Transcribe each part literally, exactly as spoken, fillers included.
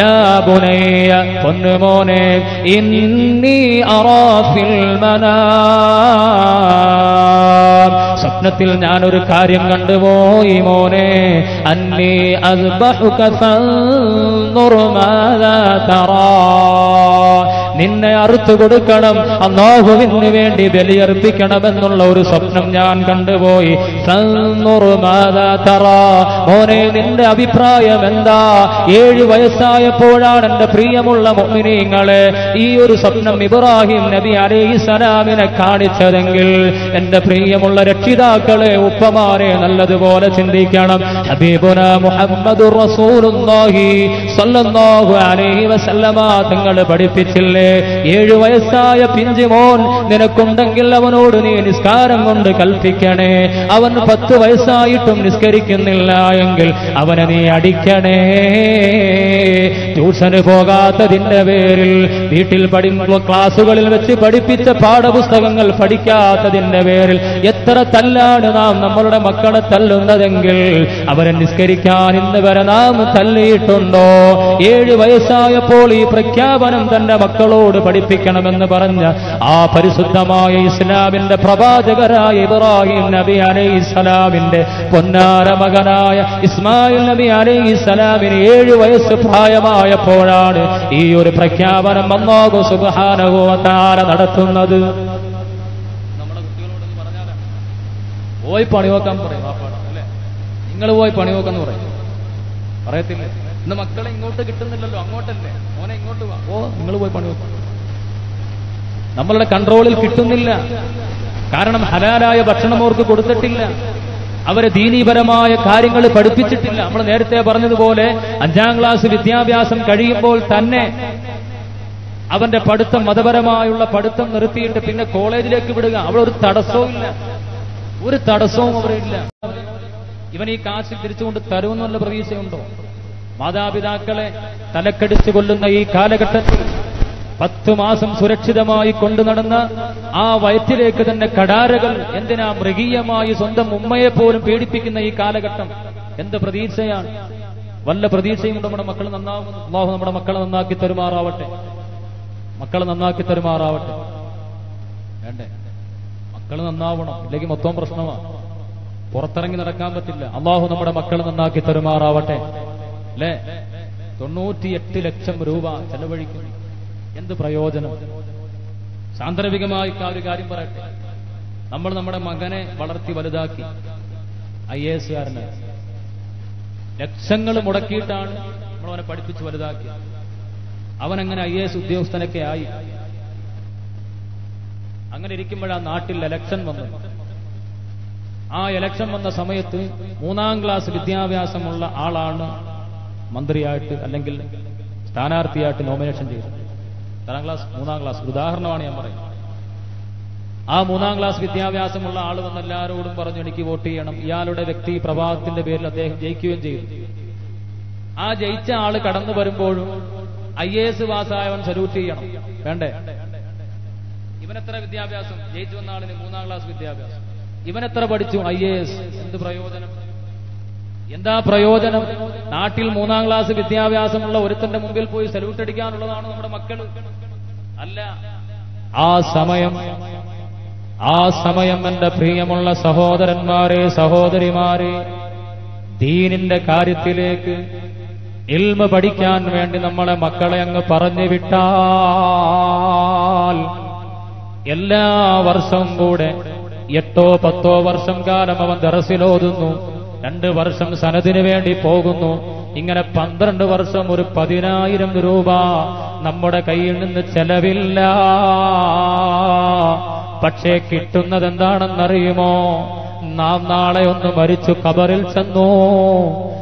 يا بني قل موني إني أرى في المنام سبنة النان ركاريم غندبوي موني أني أذبحك فانظر ماذا ترى Ninne aruthu kodukkanam Allahuvinnu vendi beliyarpikkanam ennulla oru swapnam njan kandupoyi sanur madha tara mone ninde abhiprayam entha seven vayassayapozhanu ente priyamulla mu'miningale ee oru swapnam Ibrahim Nabi alayhi salamine kaanichathengil ente priyamulla rakshidakale uppamare nalladupole chindikkanam habibuna Muhammadur Rasulullah sallallahu alayhi wasallam thengale padippichille Yedu Vaisaya Pinjimon, then a Kundangilavanoduni in his Karamund Kalpikane, Avan Patu Vaisayatum Niskarikin Layangal, Avanani Adikane, Tusan Fogata Dindaveril, Little Padim Classical Vechi Padipita Padabustangal Padikata Dindaveril, Yetra Talanam, Namura Makana Talunda Dangil, Avan Niskarikan in the Varanam Tali Tundo, Yedu Vaisaya Poli, Prakabanam Tandabakal. പഠിപ്പിക്കണമെന്ന് പറഞ്ഞ ആ പരിശുദ്ധമായ ഇസ്ലാമിന്റെ പ്രവാചകരായ ഇബ്രാഹിം നബി അലൈഹിസ്സലാമിന്റെ പൊന്നാര മകനായ ഇസ്മായിൽ നബി അലൈഹിസ്സലാമിന് ഏഴ് വയസ്സ് പ്രായമായപ്പോഴാണ് ഈ ഒരു പ്രഖ്യാപനം അല്ലാഹു സുബ്ഹാനഹു വ തആല നടത്തുന്നത്. നമ്മുടെ കുട്ടികളോടൊന്ന് പറഞ്ഞാലോ പോയി പണിവെക്കാൻ പറയും, അല്ലേ? നിങ്ങൾ പോയി പണിവെക്കാൻ പറയും, പറയത്തില്ലേ? ഇന്ന് മക്കളെ ഇങ്ങോട്ട് കിട്ടുന്നില്ലല്ലോ, അങ്ങോട്ടല്ലേ മോനെ ഇങ്ങോട്ട് വാ, ഓ നിങ്ങൾ പോയി പണി വെക്കും. നമ്മളുടെ കൺട്രോളിൽ കിട്ടുന്നില്ല, കാരണം ഹലാലായ ഭക്ഷണം അവർക്ക് കൊടുത്തിട്ടില്ല, അവരെ ദീനീപരമായ കാര്യങ്ങൾ പഠിപ്പിച്ചിട്ടില്ല. നമ്മൾ നേരത്തെ പറഞ്ഞതുപോലെ അഞ്ചാം ക്ലാസ് വിദ്യാഭ്യാസം കഴിയുമ്പോൾ തന്നെ അവന്റെ പഠിത്തം, മതപരമായുള്ള പഠിത്തം നിർത്തിയിട്ട് പിന്നെ കോളേജിലേക്ക് വിടുക. അവിടെ ഒരു തടസ്സവും ഇല്ല, ഒരു തടസ്സവും അവിടെ ഇല്ല. ഇവൻ ഈ കാശ് തിരിച്ചുകൊണ്ട് തരുമെന്നുള്ള പ്രതീക്ഷയുണ്ടോ? മാതാപിതാക്കളെ തലക്കടിച്ചു കൊല്ലുന്ന ഈ കാലഘട്ടത്തിൽ പത്തു മാസം സുരക്ഷിതമായി കൊണ്ടു നടന്ന ആ വയറ്റിലേക്ക് തന്നെ കടാരകൾ, എന്തിനാ മൃഗീയമായി സ്വന്തം ഉമ്മയെ പോലും പീഡിപ്പിക്കുന്ന ഈ കാലഘട്ടം? എന്ത് പ്രതീക്ഷയാണ്? വല്ല പ്രതീക്ഷയും നമ്മുടെ മക്കൾ നന്നാവും? അല്ലാഹു നമ്മുടെ മക്കളെ നന്നാക്കി തരുമാറാവട്ടെ, മക്കളെ നന്നാക്കി തരുമാറാവട്ടെ. വേണ്ടേ? മക്കൾ നന്നാവണം, ഇല്ലെങ്കിൽ മൊത്തം പ്രശ്നമാണ്, പുറത്തിറങ്ങി നടക്കാൻ പറ്റില്ല. അല്ലാഹു നമ്മുടെ മക്കളെ നന്നാക്കി തരുമാറാവട്ടെ. അല്ലേ? തൊണ്ണൂറ്റിയെട്ട് ലക്ഷം രൂപ ചെലവഴിക്കും, എന്ത് പ്രയോജനം? സാന്ദർഭികമായി ഒരു കാര്യം പറയട്ടെ, നമ്മൾ നമ്മുടെ മകനെ വളർത്തി വലുതാക്കി ഐ എ എസുകാരനെ ലക്ഷങ്ങൾ മുടക്കിയിട്ടാണ് നമ്മൾ അവനെ പഠിപ്പിച്ച് വലുതാക്കി. അവനങ്ങനെ ഐ എ എസ് ഉദ്യോഗസ്ഥനൊക്കെ ആയി. അങ്ങനെ ഇരിക്കുമ്പോഴാ നാട്ടിൽ എലക്ഷൻ വന്നത്. ആ എലക്ഷൻ വന്ന സമയത്ത് മൂന്നാം ക്ലാസ് വിദ്യാഭ്യാസമുള്ള ആളാണ് മന്ത്രിയായിട്ട് അല്ലെങ്കിൽ സ്ഥാനാർത്ഥിയായിട്ട് നോമിനേഷൻ ചെയ്തു. രണ്ടാം ക്ലാസ്, മൂന്നാം ക്ലാസ്, ഉദാഹരണമാണ് ഞാൻ പറയുന്നത്. ആ മൂന്നാം ക്ലാസ് വിദ്യാഭ്യാസമുള്ള ആൾ വന്ന് എല്ലാവരോടും പറഞ്ഞു എനിക്ക് വോട്ട് ചെയ്യണം. ഇയാളുടെ വ്യക്തി പ്രഭാവത്തിന്റെ പേരിൽ അദ്ദേഹം ജയിക്കുകയും ചെയ്തു. ആ ജയിച്ച ആള് കടന്നു വരുമ്പോഴും ഐ എ എസ് പാസ്സായവൻ സല്യൂട്ട് ചെയ്യണം, വേണ്ടേ? ഇവനെത്ര വിദ്യാഭ്യാസം? ജയിച്ചു വന്ന ആളിന് മൂന്നാം ക്ലാസ് വിദ്യാഭ്യാസം. ഇവനെത്ര പഠിച്ചു? I A S. എന്ത് പ്രയോജനം? എന്താ പ്രയോജനം? നാട്ടിൽ മൂന്നാം ക്ലാസ് വിദ്യാഭ്യാസമുള്ള ഒരുത്തന്റെ മുമ്പിൽ പോയി സല്യൂട്ട് അടിക്കാനുള്ളതാണ് നമ്മുടെ മക്കൾ, അല്ല? ആ സമയം ആ സമയം എന്റെ പ്രിയമുള്ള സഹോദരന്മാരെ, സഹോദരിമാരെ, ദീനിന്റെ കാര്യത്തിലേക്ക് ഇൽമ പഠിക്കാൻ വേണ്ടി നമ്മളെ മക്കളെ അങ്ങ് പറഞ്ഞു വിട്ടാൽ എല്ലാ വർഷവും കൂടെ എട്ടോ പത്തോ വർഷം കാലം അവൻ ദറസിലോതുന്നു, രണ്ട് വർഷം സനദിനു വേണ്ടി പോകുന്നു. ഇങ്ങനെ പന്ത്രണ്ട് വർഷം ഒരു പതിനായിരം രൂപ നമ്മുടെ കയ്യിൽ നിന്ന് ചെലവില്ല. പക്ഷേ കിട്ടുന്നത് എന്താണെന്നറിയുമോ? നാം നാളെ ഒന്ന് മരിച്ചു ഖബറിൽ ചെന്നു,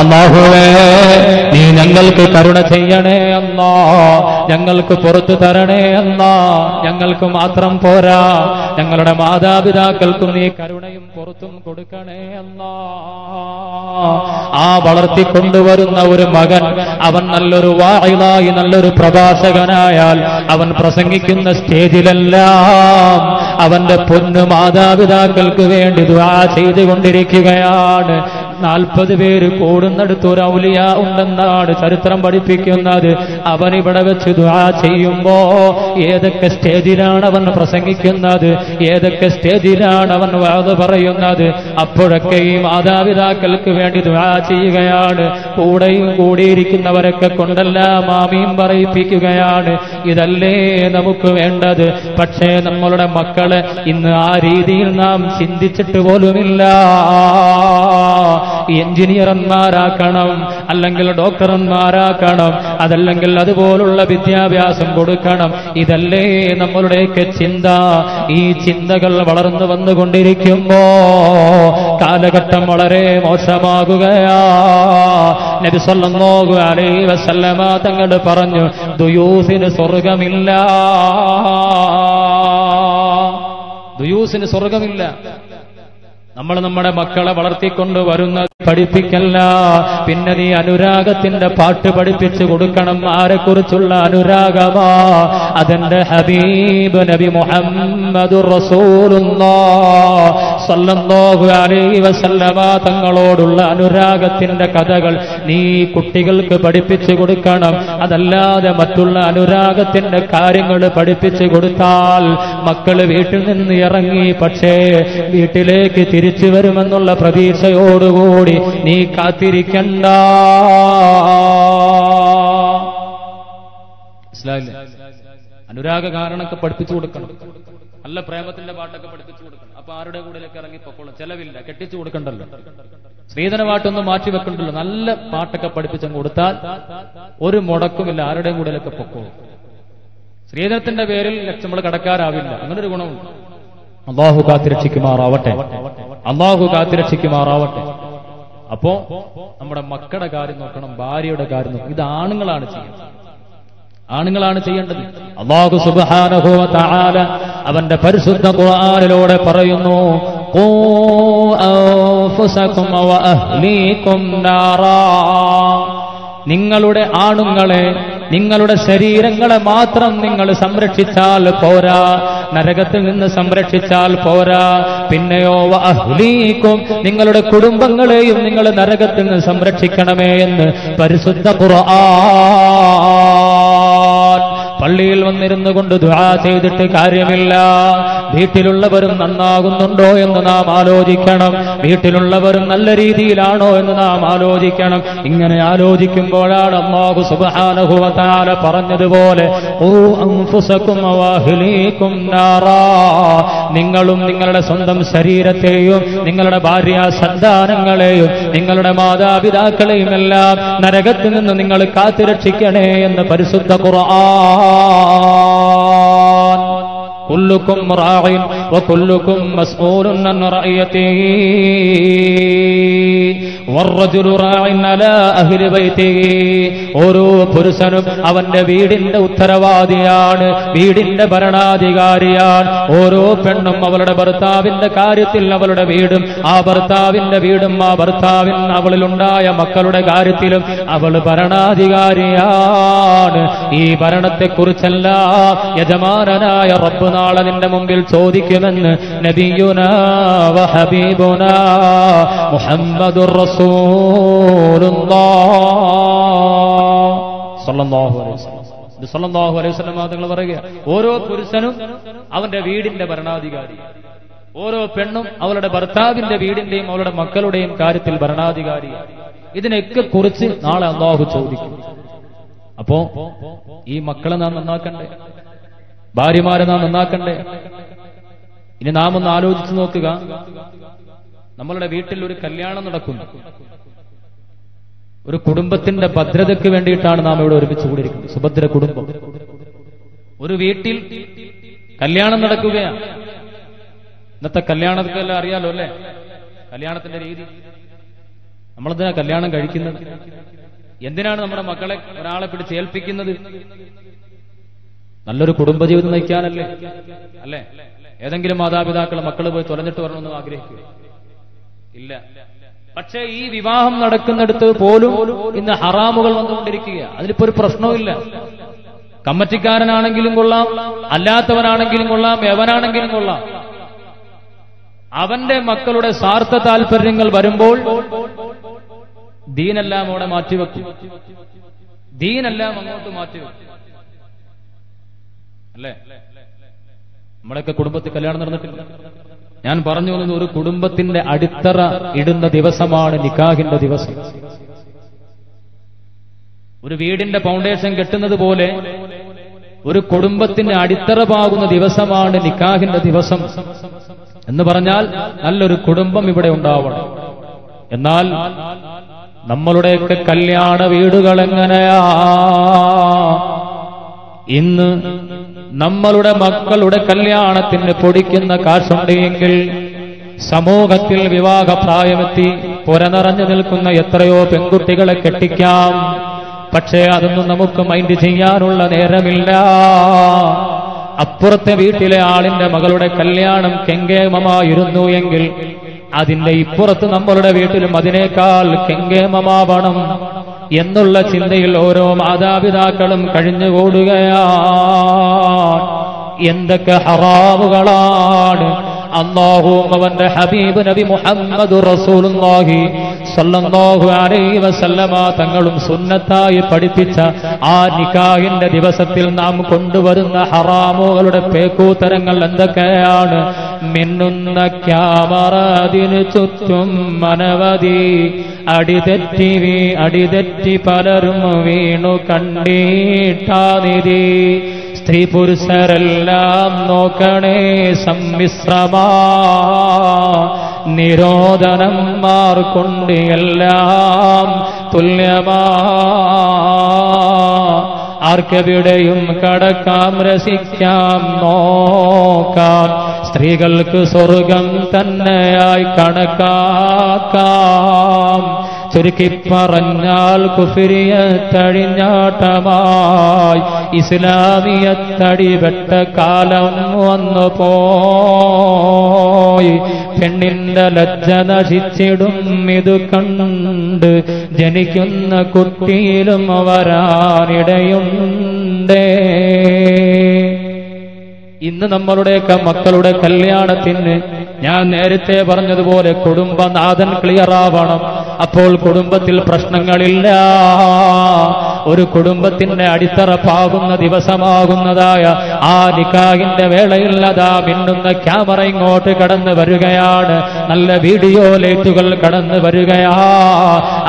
അല്ലാഹുവേ നീ ഞങ്ങൾക്ക് കരുണ ചെയ്യണേ അല്ലാ, ഞങ്ങൾക്ക് പുറത്തു തരണേ അല്ലാ. ഞങ്ങൾക്ക് മാത്രം പോരാ, ഞങ്ങളുടെ മാതാപിതാക്കൾക്കും നീ കരുണയും പുറത്തും കൊടുക്കണേ അല്ലാ. ആ വളർത്തിക്കൊണ്ടുവരുന്ന ഒരു മകൻ അവൻ നല്ലൊരു വാഇലായി നല്ലൊരു പ്രഭാഷകനായാൽ അവൻ പ്രസംഗിക്കുന്ന സ്റ്റേജിലെല്ലാം അവന്റെ പൊന്നു മാതാപിതാക്കൾക്ക് വേണ്ടി ദുആ ചെയ്തുകൊണ്ടിരിക്കുകയാണ്. നാൽപ്പത് പേര് കൂടുന്നിടത്ത് ഒരു ഔലിയ ഉണ്ടെന്നാണ് ചരിത്രം പഠിപ്പിക്കുന്നത്. അവനിവിടെ വെച്ച് ദുആ ചെയ്യുമ്പോ ഏതൊക്കെ സ്റ്റേജിലാണ് അവൻ പ്രസംഗിക്കുന്നത്, ഏതൊക്കെ സ്റ്റേജിലാണ് അവൻ വാദം പറയുന്നത്, അപ്പോഴൊക്കെ ഈ മാതാപിതാക്കൾക്ക് വേണ്ടി ദുആ ചെയ്യുകയാണ്. കൂടെയും കൂടിയിരിക്കുന്നവരൊക്കെ കൊണ്ടെല്ലാം ആമീൻ പറയിപ്പിക്കുകയാണ്. ഇതല്ലേ നമുക്ക് വേണ്ടത്. പക്ഷേ നമ്മളുടെ മക്കളെ ഇന്ന് ആ രീതിയിൽ നാം ചിന്തിച്ചിട്ട് പോലുമില്ല. എഞ്ചിനീയർമാരാക്കണം, അല്ലെങ്കിൽ ഡോക്ടർമാരാക്കണം, അതല്ലെങ്കിൽ അതുപോലുള്ള വിദ്യാഭ്യാസം കൊടുക്കണം. ഇതല്ലേ നമ്മളുടെയൊക്കെ ചിന്ത. ഈ ചിന്തകൾ വളർന്നു വന്നുകൊണ്ടിരിക്കുമ്പോ കാലഘട്ടം വളരെ മോശമാകുകയാ. നബി സല്ലല്ലാഹു അലൈഹി വസല്ലമ തങ്ങൾ പറഞ്ഞു, ദുയൂസിന് സ്വർഗമില്ല, ദുയൂസിന് സ്വർഗമില്ല. നമ്മൾ നമ്മുടെ മക്കളെ വളർത്തിക്കൊണ്ട് വരുന്ന പഠിപ്പിക്കല്ല. പിന്നെ നീ അനുരാഗത്തിന്റെ പാട്ട് പഠിപ്പിച്ചു കൊടുക്കണം. ആരെക്കുറിച്ചുള്ള അനുരാഗമാ? അതിന്റെ ഹബീബ് നബി മുഹമ്മദുർ റസൂലുള്ളാഹി സ്വല്ലല്ലാഹു അലൈഹി വസല്ലമ തങ്ങളോടുള്ള അനുരാഗത്തിന്റെ കഥകൾ നീ കുട്ടികൾക്ക് പഠിപ്പിച്ചു കൊടുക്കണം. അതല്ലാതെ മറ്റുള്ള അനുരാഗത്തിന്റെ കാര്യങ്ങൾ പഠിപ്പിച്ചു കൊടുത്താൽ മക്കള് വീട്ടിൽ നിന്ന് ഇറങ്ങി, പക്ഷേ വീട്ടിലേക്ക് തിരിച്ചു വരുമെന്നുള്ള പ്രതീക്ഷയോടുകൂടി നീ കാത്തിരിക്കണ്ട. അനുരാഗ കാരണമൊക്കെ പഠിപ്പിച്ചു കൊടുക്കണം, നല്ല പ്രേമത്തിന്റെ പാട്ടൊക്കെ പഠിപ്പിച്ചു കൊടുക്കണം. അപ്പൊ ആരുടെ കൂടെയൊക്കെ ഇറങ്ങിപ്പോക്കോളും, ചെലവില്ല, കെട്ടിച്ചു കൊടുക്കണ്ടല്ലോ, സ്ത്രീധന പാട്ടൊന്നും മാറ്റി വെക്കണ്ടല്ലോ. നല്ല പാട്ടൊക്കെ പഠിപ്പിച്ചു കൊടുത്താൽ ഒരു മുടക്കുമില്ല, ആരുടെയും കൂടെയൊക്കെ പൊക്കോളും. സ്ത്രീധനത്തിന്റെ പേരിൽ നമ്മൾ കടക്കാരാവില്ല. അങ്ങനൊരു ഗുണമുണ്ട്. അള്ളാഹു കാത്തിരക്ഷിക്കുമാറാവട്ടെ, അള്ളാഹു കാത്തിരക്ഷിക്കുമാറാവട്ടെ. അപ്പോ നമ്മുടെ മക്കളുടെ കാര്യം നോക്കണം, ഭാര്യയുടെ കാര്യം നോക്കണം. ഇത് ആണുങ്ങളാണ് ചെയ്യുന്നത്, ആണുങ്ങളാണ് ചെയ്യേണ്ടത്. അല്ലാഹു സുബ്ഹാനഹു വ തആല അവന്റെ പരിശുദ്ധ ഖുർആനിലൂടെ പറയുന്നു, ഖൂ അൻഫുസകും വ അഹ്ലീകും നാറാ, നിങ്ങളുടെ ആണുങ്ങളെ, നിങ്ങളുടെ ശരീരങ്ങളെ മാത്രം നിങ്ങൾ സംരക്ഷിച്ചാൽ പോരാ, നരകത്തിൽ നിന്ന് സംരക്ഷിച്ചാൽ പോരാ. പിന്നെയോ വ അഹ്ലീകും, നിങ്ങളുടെ കുടുംബങ്ങളെയും നിങ്ങൾ നരകത്തിൽ നിന്ന് സംരക്ഷിക്കണമേ എന്ന് പരിശുദ്ധ ഖുർആൻ. പള്ളിയിൽ വന്നിരുന്നു കൊണ്ട് ദുആ ചെയ്തിട്ട് കാര്യമില്ല. വീട്ടിലുള്ളവരും നന്നാകുന്നുണ്ടോ എന്ന് നാം ആലോചിക്കണം. വീട്ടിലുള്ളവരും നല്ല രീതിയിലാണോ എന്ന് നാം ആലോചിക്കണം. ഇങ്ങനെ ആലോചിക്കുമ്പോഴാണ് അല്ലാഹു സുബ്ഹാനഹു വ തആല പറഞ്ഞതുപോലെ, ഖൂ അൻഫുസകും വ അഹ്ലീകും നാറാ, നിങ്ങളും നിങ്ങളുടെ സ്വന്തം ശരീരത്തെയും നിങ്ങളുടെ ഭാര്യ സന്താനങ്ങളെയും നിങ്ങളുടെ മാതാപിതാക്കളെയും എല്ലാം നരകത്തിൽ നിന്ന് നിങ്ങൾ കാത്തുരക്ഷിക്കണേ എന്ന് പരിശുദ്ധ ഖുർആൻ. കുല്ലുക്കും റാഇൻ വ കുല്ലുക്കും മസ്ഊലുൻ അൻ റഅയതിഹി വറജുലു റാഇൻ അലാ അഹ്ലി ബൈതിഹി, ഓരോ പുരുഷനും അവന്റെ വീടിന്റെ ഉത്തരവാദിയാണ്, വീടിന്റെ ഭരണാധികാരിയാണ്. ഓരോ പെണ്ണും അവളുടെ ഭർത്താവിന്റെ കാര്യത്തിൽ അവളുടെ വീടും ആ ഭർത്താവിന്റെ വീടും ആ ഭർത്താവിൻ അവളിലുണ്ടായ മക്കളുടെ കാര്യത്തിലും അവൾ ഭരണാധികാരിയാണ്. ഈ ഭരണത്തെക്കുറിച്ചല്ല യജമാനനായ റബ്ബ് നാളെ നിന്റെ മുമ്പിൽ ചോദിക്കുമെന്ന് നബിയുനാ വ ഹബീബുനാ മുഹമ്മദുർ സ്വല്ലല്ലാഹു അലൈഹി വസല്ലം സ്വല്ലല്ലാഹു അലൈഹി വസല്ലം തങ്ങൾ പറയുക, ഓരോ പുരുഷനും അവന്റെ വീടിന്റെ ഭരണാധികാരി, ഓരോ പെണ്ണും അവളുടെ ഭർത്താവിന്റെ വീടിന്റെയും അവളുടെ മക്കളുടെയും കാര്യത്തിൽ ഭരണാധികാരി. ഇതിനെയൊക്കെ കുറിച്ച് നാളെ അല്ലാഹു ചോദിക്കും. അപ്പോ ഈ മക്കളെ നാം നന്നാക്കണ്ടേ? ഭാര്യമാരെ നാം നന്നാക്കണ്ടേ? ഇനി നാം ഒന്ന് ആലോചിച്ചു നോക്കുക. നമ്മളുടെ വീട്ടിൽ ഒരു കല്യാണം നടക്കുന്നു. ഒരു കുടുംബത്തിന്റെ ഭദ്രതയ്ക്ക് വേണ്ടിയിട്ടാണ് നാം ഇവിടെ ഒരുമിച്ച് കൂടിയിരിക്കുന്നത്. സുഭദ്ര കുടുംബം. ഒരു വീട്ടിൽ കല്യാണം നടക്കുകയാണ്. ഇന്നത്തെ കല്യാണത്തെല്ലാം അറിയാലോ അല്ലേ? കല്യാണത്തിന്റെ രീതി നമ്മളെന്തിനാ കല്യാണം കഴിക്കുന്നത്? എന്തിനാണ് നമ്മുടെ മക്കളെ ഒരാളെ പിടിച്ച് ഏൽപ്പിക്കുന്നത്? നല്ലൊരു കുടുംബജീവിതം നയിക്കാനല്ലേ? അല്ലേ? ഏതെങ്കിലും മാതാപിതാക്കൾ മക്കൾ പോയി തുലഞ്ഞിട്ട് വരണമെന്ന് ആഗ്രഹിക്കുക? ഇല്ല. പക്ഷേ ഈ വിവാഹം നടക്കുന്നിടത്ത് പോലും ഇന്ന് ഹറാമുകൾ വന്നുകൊണ്ടിരിക്കുക. അതിലിപ്പോ ഒരു പ്രശ്നവുമില്ല. കമ്മറ്റിക്കാരനാണെങ്കിലും കൊള്ളാം, അല്ലാത്തവനാണെങ്കിലും കൊള്ളാം, യവനാണെങ്കിലും കൊള്ളാം, അവന്റെ മക്കളുടെ സ്വാർത്ഥ താല്പര്യങ്ങൾ വരുമ്പോൾ ദീനെല്ലാം അവിടെ മാറ്റിവെക്കും, ദീനെല്ലാം അങ്ങോട്ട് മാറ്റിവെക്കും. അല്ലേ? നമ്മളൊക്കെ കുടുംബത്തിൽ കല്യാണം നടന്നിട്ടില്ല. ഞാൻ പറഞ്ഞു വന്നത്, ഒരു കുടുംബത്തിന്റെ അടിത്തറ ഇടുന്ന ദിവസമാണ് നിക്കാഹിന്റെ ദിവസം. ഒരു വീടിന്റെ ഫൗണ്ടേഷൻ കെട്ടുന്നത് പോലെ ഒരു കുടുംബത്തിന്റെ അടിത്തറ പാകുന്ന ദിവസമാണ് നിക്കാഹിന്റെ ദിവസം എന്ന് പറഞ്ഞാൽ നല്ലൊരു കുടുംബം ഇവിടെ ഉണ്ടാവണം. എന്നാൽ നമ്മളുടെയൊക്കെ കല്യാണ വീടുകൾ എങ്ങനെയാ? ഇന്ന് നമ്മളുടെ മക്കളുടെ കല്യാണത്തിന് പൊടിക്കുന്ന കാശുണ്ടെങ്കിൽ സമൂഹത്തിൽ വിവാഹപ്രായമെത്തി പുര നിറഞ്ഞു നിൽക്കുന്ന എത്രയോ പെൺകുട്ടികളെ കെട്ടിക്കാം. പക്ഷേ അതൊന്നും നമുക്ക് മൈൻഡ് ചെയ്യാനുള്ള നേരമില്ല. അപ്പുറത്തെ വീട്ടിലെ ആളിന്റെ മകളുടെ കല്യാണം കെങ്കേമമായിരുന്നു എങ്കിൽ അതിന്റെ ഇപ്പുറത്ത് നമ്മളുടെ വീട്ടിലും അതിനേക്കാൾ കെങ്കേമമാവണം എന്നുള്ള ചിന്തയിൽ ഓരോ മാതാപിതാക്കളും കഴിഞ്ഞുകൂടുകയാണ്. എന്തൊക്കെ ഹറാമുകളാണ് അല്ലാഹുവും അവന്റെ ഹബീബ് നബി മുഹമ്മദ് റസൂലുള്ളാഹി സ്വല്ലല്ലാഹു അലൈഹി വസല്ലമ തങ്ങളും സുന്നത്തായി പഠിപ്പിച്ച ആ നിക്കാഹിന്റെ ദിവസത്തിൽ നാം കൊണ്ടുവരുന്ന ഹറാമുകളുടെ പേക്കൂത്തരങ്ങൾ എന്തൊക്കെയാണ്? മിന്നുന്ന ക്യാമറതിനു ചുറ്റും മനവധി അടിതെറ്റി വീ അടിതെറ്റി പലരും വീണു കണ്ടീട്ടാനിരി. സ്ത്രീ പുരുഷരെല്ലാം നോക്കണേ സമ്മിശ്രമ നിരോധനം മാർക്കൊണ്ട് എല്ലാം തുല്യമാ. ആർക്കെവിടെയും കടക്കാം, രസിക്കാം, നോക്കാം. സ്ത്രീകൾക്ക് സ്വർഗം തന്നെയായി കണക്കാക്കാം. ചുരുക്കി പറഞ്ഞാൽ കുഫിരിയത്തഴിഞ്ഞാട്ടമായി ഇസ്ലാമിയത്തടിപെട്ട കാലം വന്നു പോയി. പെണ്ണിന്റെ ലജ്ജ നശിച്ചിടും ഇത് കണ്ട് ജനിക്കുന്ന കുട്ടിയിലും വരാനിടയുണ്ടേ. ഇന്ന് നമ്മളുടെയൊക്കെ മക്കളുടെ കല്യാണത്തിന് ഞാൻ നേരത്തെ പറഞ്ഞതുപോലെ കുടുംബനാഥൻ ക്ലിയറാവണം. അപ്പോൾ കുടുംബത്തിൽ പ്രശ്നങ്ങളില്ല. ഒരു കുടുംബത്തിന്റെ അടിത്തറ പാകുന്ന ദിവസമാകുന്നതായ ആ നിക്കാഹിന്റെ വേളയിൽ അതാ മിന്നുന്ന ക്യാമറ ഇങ്ങോട്ട് കടന്നു വരികയാണ്. നല്ല വീഡിയോ ലൈറ്റുകൾ കടന്നു വരികയാ.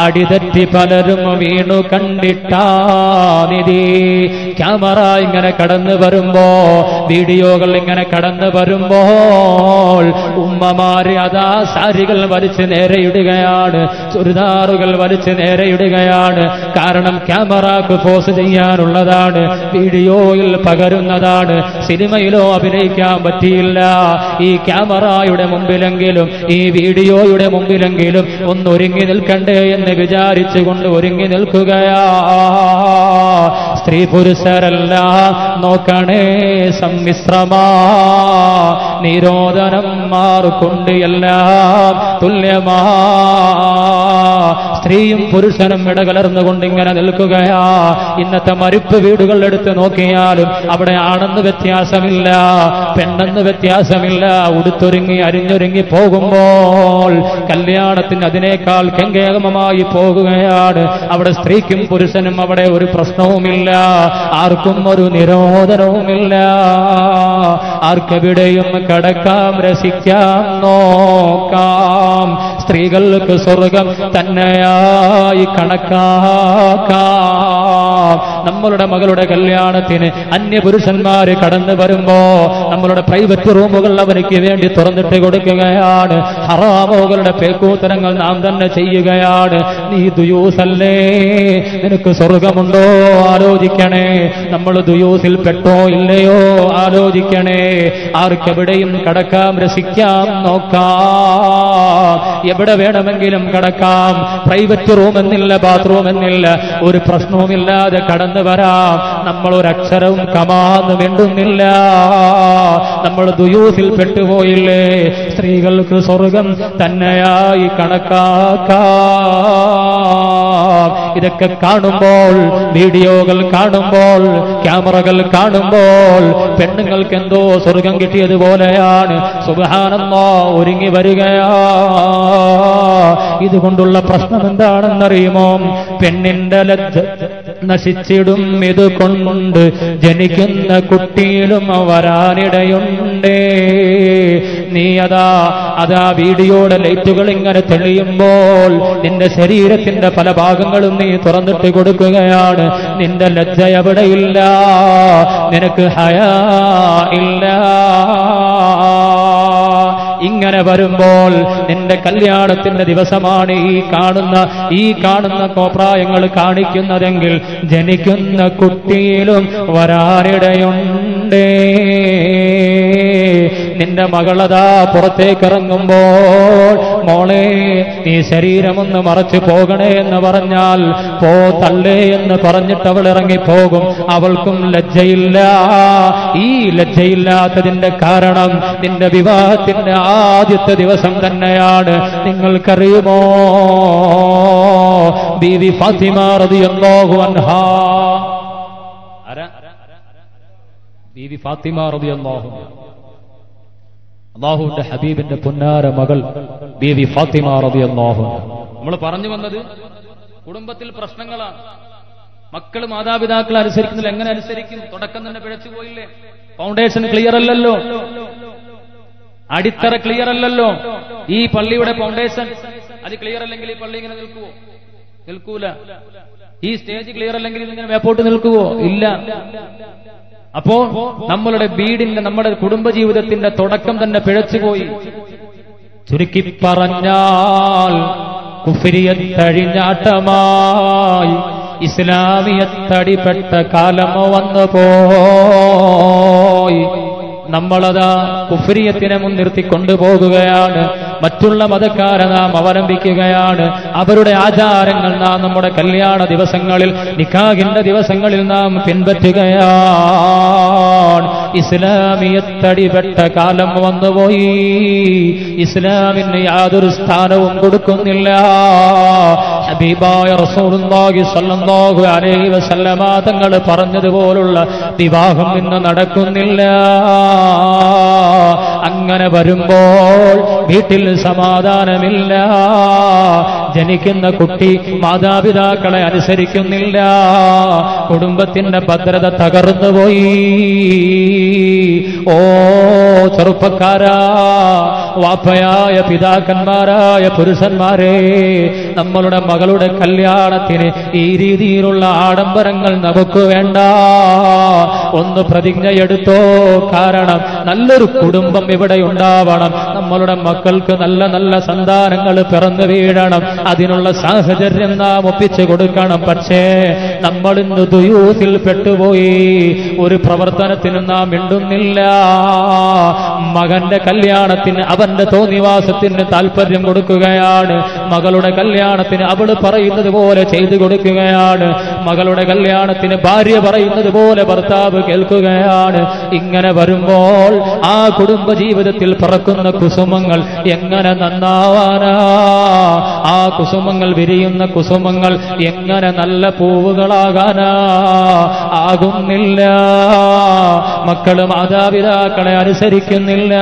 അടിതെറ്റി പലരും വീണു കണ്ടിട്ടാനിതി. ക്യാമറ ഇങ്ങനെ കടന്നു വരുമ്പോ, വീഡിയോകൾ ഇങ്ങനെ കടന്നു വരുമ്പോൾ ഉമ്മമാര് അതാ സാരികൾ വലിച്ച് നേരെയിടുകയാണ്, ചുരിദാറുകൾ വലിച്ച് നേരെയിടുകയാണ്. കാരണം ക്യാമറക്ക് പോസ് ചെയ്യാനുള്ളതാണ്, വീഡിയോയിൽ പകരുന്നതാണ്. സിനിമയിലോ അഭിനയിക്കാൻ പറ്റിയില്ല. ഈ ക്യാമറയുടെ മുമ്പിലെങ്കിലും ഈ വീഡിയോയുടെ മുമ്പിലെങ്കിലും ഒന്നൊരുങ്ങി നിൽക്കണ്ടേ എന്ന് വിചാരിച്ചുകൊണ്ട് ഒരുങ്ങി നിൽക്കുകയാ. സ്ത്രീ പുരുഷരെല്ലാം നോക്കണേ സമ്മിശ്രമാ നിരോധനം മാറുകൊണ്ട് എല്ലാം തുല്യമാ. സ്ത്രീയും പുരുഷനും ഇടകലർന്നുകൊണ്ട് ഇങ്ങനെ നിൽക്കുകയാ. ഇന്നത്തെ മരുപ്പ് വീടുകൾ എടുത്ത് നോക്കിയാലും അവിടെ ആണെന്ന് വ്യത്യാസമില്ല, പെണ്ണെന്ന് വ്യത്യാസമില്ല. ഉടുത്തൊരുങ്ങി അരിഞ്ഞൊരുങ്ങി പോകുമ്പോൾ കല്യാണത്തിന് അതിനേക്കാൾ കെങ്കേമമായി പോകുകയാണ്. അവിടെ സ്ത്രീക്കും പുരുഷനും അവിടെ ഒരു പ്രശ്നവുമില്ല, ആർക്കും ഒരു നിരോധനവുമില്ല. ആർക്കെവിടെയും കടക്കാം, രസിക്കാം, നോക്കാം. സ്ത്രീകൾക്ക് സ്വർഗം തന്നെയായി കണക്കാക്കാം. നമ്മളുടെ മകളുടെ കല്യാണത്തിന് അന്യപുരുഷന്മാര് കടന്നു വരുമ്പോ നമ്മളുടെ പ്രൈവറ്റ് റൂമുകൾ അവർക്ക് വേണ്ടി തുറന്നിട്ട് കൊടുക്കുകയാണ്. ഹറാമുകളുടെ പേക്കൂത്തരങ്ങൾ നാം തന്നെ ചെയ്യുകയാണ്. നീ ദുയൂസല്ലേ, നിനക്ക് സ്വർഗമുണ്ടോ? ആലോചിക്കണേ. നമ്മൾ ദുയൂസിൽ പെട്ടോ ഇല്ലയോ? ആലോചിക്കണേ. ആർക്കെവിടെയും കടക്കാം, രസിക്കാം, നോക്കാം. എവിടെ വേണമെങ്കിലും കടക്കാം. പ്രൈവറ്റ് റൂം എന്നില്ല, ബാത്റൂം എന്നില്ല, ഒരു പ്രശ്നവുമില്ലാതെ കടന്നു വരാം. നമ്മൾ ഒരക്ഷരവും കമാന്ന് വേണ്ടുന്നില്ല. നമ്മൾ ദുയൂസിൽ പെട്ടുപോയില്ലേ? സ്ത്രീകൾക്ക് സ്വർഗം തന്നെയായി കണക്കാക്കാം. ഇതൊക്കെ കാണുമ്പോൾ, വീഡിയോകൾ കാണുമ്പോൾ, ക്യാമറകൾ കാണുമ്പോൾ പെണ്ണുങ്ങൾക്ക് എന്തോ സ്വർഗം കിട്ടിയതുപോലെയാണ്. സുബ്ഹാനല്ലാ, ഒരുങ്ങി വരികയാ. ഇതുകൊണ്ടുള്ള പ്രശ്നം എന്താണെന്നറിയുമോ? പെണ്ണിന്റെ ലജ്ജ നശിച്ചിടും. ഇതുകൊണ്ട് ജനിക്കുന്ന കുട്ടിയിലും വരാനിടയുണ്ടേ. നീ അതാ അതാ വീഡിയോയുടെ ലൈറ്റുകൾ ഇങ്ങനെ തെളിയുമ്പോൾ നിന്റെ ശരീരത്തിന്റെ പല ഭാഗങ്ങളും നീ തുറന്നിട്ട് കൊടുക്കുകയാണ്. നിന്റെ ലജ്ജ എവിടെയില്ല, നിനക്ക് ഹയാ ഇല്ല. ഇങ്ങനെ വരുമ്പോൾ നിന്റെ കല്യാണത്തിന്റെ ദിവസമാണ് ഈ കാണുന്ന ഈ കാണുന്ന കോപ്രായങ്ങൾ കാണിക്കുന്നതെങ്കിൽ ജനിക്കുന്ന കുട്ടിയിലും വരാനിടയുണ്ടേ. നിന്റെ മകളതാ പുറത്തേക്കിറങ്ങുമ്പോൾ, മോളെ നീ ശരീരമൊന്ന് മറച്ചു പോകണേ എന്ന് പറഞ്ഞാൽ പോ തള്ളേ എന്ന് പറഞ്ഞിട്ട് അവൾ ഇറങ്ങിപ്പോകും. അവൾക്കും ലജ്ജയില്ല. ഈ ലജ്ജയില്ലാത്തതിന്റെ കാരണം നിന്റെ വിവാഹത്തിന്റെ ആദ്യത്തെ ദിവസം തന്നെയാണ്. നിങ്ങൾക്കറിയുമോ, ബീവി ഫാത്തിമ റളിയല്ലാഹു അൻഹാ, ബീവി ഫാത്തിമ റളിയല്ലാഹു അൻഹാ, അല്ലാഹുവിന്റെ ഹബീബിന്റെ പുന്നാര മകൾ ബീവി ഫാത്തിമ റളിയല്ലാഹു അൻഹാ. നമ്മൾ പറഞ്ഞു വന്നത് കുടുംബത്തിൽ പ്രശ്നങ്ങളാണ്. മക്കൾ മാതാപിതാക്കൾ അനുസരിക്കുന്നില്ല. എങ്ങനെ അനുസരിക്കും? തുടക്കം തന്നെ പിഴച്ചു പോയില്ലേ? ഫൗണ്ടേഷൻ ക്ലിയർ അല്ലല്ലോ, അടിത്തറ ക്ലിയർ അല്ലല്ലോ. ഈ പള്ളിയുടെ ഫൗണ്ടേഷൻ അത് ക്ലിയർ അല്ലെങ്കിൽ ഈ പള്ളി ഇങ്ങനെ നിൽക്കുവോ? നിൽക്കൂല. ഈ സ്റ്റേജ് ക്ലിയർ അല്ലെങ്കിൽ ഇതിങ്ങനെ മേപ്പോട്ട് നിൽക്കുവോ? ഇല്ല. അപ്പോ നമ്മളുടെ വീടിന്റെ, നമ്മുടെ കുടുംബജീവിതത്തിന്റെ തുടക്കം തന്നെ പിഴച്ചുപോയി. ചുരുക്കി പറഞ്ഞാൽ കുഫ്രിയത്തഴിഞ്ഞാട്ടമായി ഇസ്ലാമിയത്തടിപ്പെട്ട കാലം വന്നു പോയി. നമ്മളതാ കുഫ്രിയത്തിനെ മുൻനിർത്തി കൊണ്ടുപോകുകയാണ്. മറ്റുള്ള മതക്കാരെ നാം അവലംബിക്കുകയാണ്. അവരുടെ ആചാരങ്ങൾ നാം നമ്മുടെ കല്യാണ ദിവസങ്ങളിൽ, നിക്കാഹിന്റെ ദിവസങ്ങളിൽ നാം പിൻപറ്റുകയാണ്. ഇസ്ലാമിയത്തടിപ്പെട്ട കാലം വന്നുപോയി. ഇസ്ലാമിന് യാതൊരു സ്ഥാനവും കൊടുക്കുന്നില്ല. ഹബീബായ റസൂലുള്ളാഹി സ്വല്ലല്ലാഹു അലൈഹി വസല്ലമ തങ്ങൾ പറഞ്ഞതുപോലുള്ള വിവാഹം ഇന്ന് നടക്കുന്നില്ല. അങ്ങനെ വരുമ്പോൾ വീട്ടിൽ സമാധാനമില്ല. ജനിക്കുന്ന കുട്ടി മാതാപിതാക്കളെ അനുസരിക്കുന്നില്ല. കുടുംബത്തിന്റെ ഭദ്രത തകർന്നുപോയി. ഓ ചെറുപ്പക്കാരാ, വാപ്പയായ പിതാക്കന്മാരായ പുരുഷന്മാരെ, നമ്മളുടെ മകളുടെ കല്യാണത്തിന് ഈ രീതിയിലുള്ള ആഡംബരങ്ങൾ നമുക്ക് വേണ്ട. ഒന്ന് പ്രതിജ്ഞയെടുത്തോ. കാരണം നല്ലൊരു കുടുംബം ഇവിടെ ഉണ്ടാവണം. നമ്മളുടെ മക്കൾക്ക് നല്ല നല്ല സന്താനങ്ങൾ പിറന്നു വീഴണം. അതിനുള്ള സാഹചര്യം നാം ഒപ്പിച്ചു കൊടുക്കണം. പക്ഷേ നമ്മൾ ഇന്ന് ദുയൂസിൽ പെട്ടുപോയി. ഒരു പ്രവർത്തനത്തിനും നാം മിണ്ടുന്നില്ല. മകന്റെ കല്യാണത്തിന് അവന്റെ തോന്നിവാസത്തിന് താല്പര്യം കൊടുക്കുകയാണ്. മകളുടെ കല്യാണത്തിന് അവൾ പറയുന്നത് പോലെ ചെയ്തു കൊടുക്കുകയാണ്. മകളുടെ കല്യാണത്തിന് ഭാര്യ പറയുന്നത് പോലെ ഭർത്താവ് കേൾക്കുകയാണ്. ഇങ്ങനെ വരുമ്പോൾ ആ കുടുംബ ജീവിതത്തിൽ പറക്കുന്ന കുസുമങ്ങൾ എങ്ങനെ നന്നാവാനാ? ആ കുസുമങ്ങൾ വിരിയുന്ന കുസുമങ്ങൾ എങ്ങനെ നല്ല പൂവുകളാകാനാ? ആകുന്നില്ല. മക്കൾ മാതാപിതാക്കളെ അനുസരിക്കുന്നില്ല.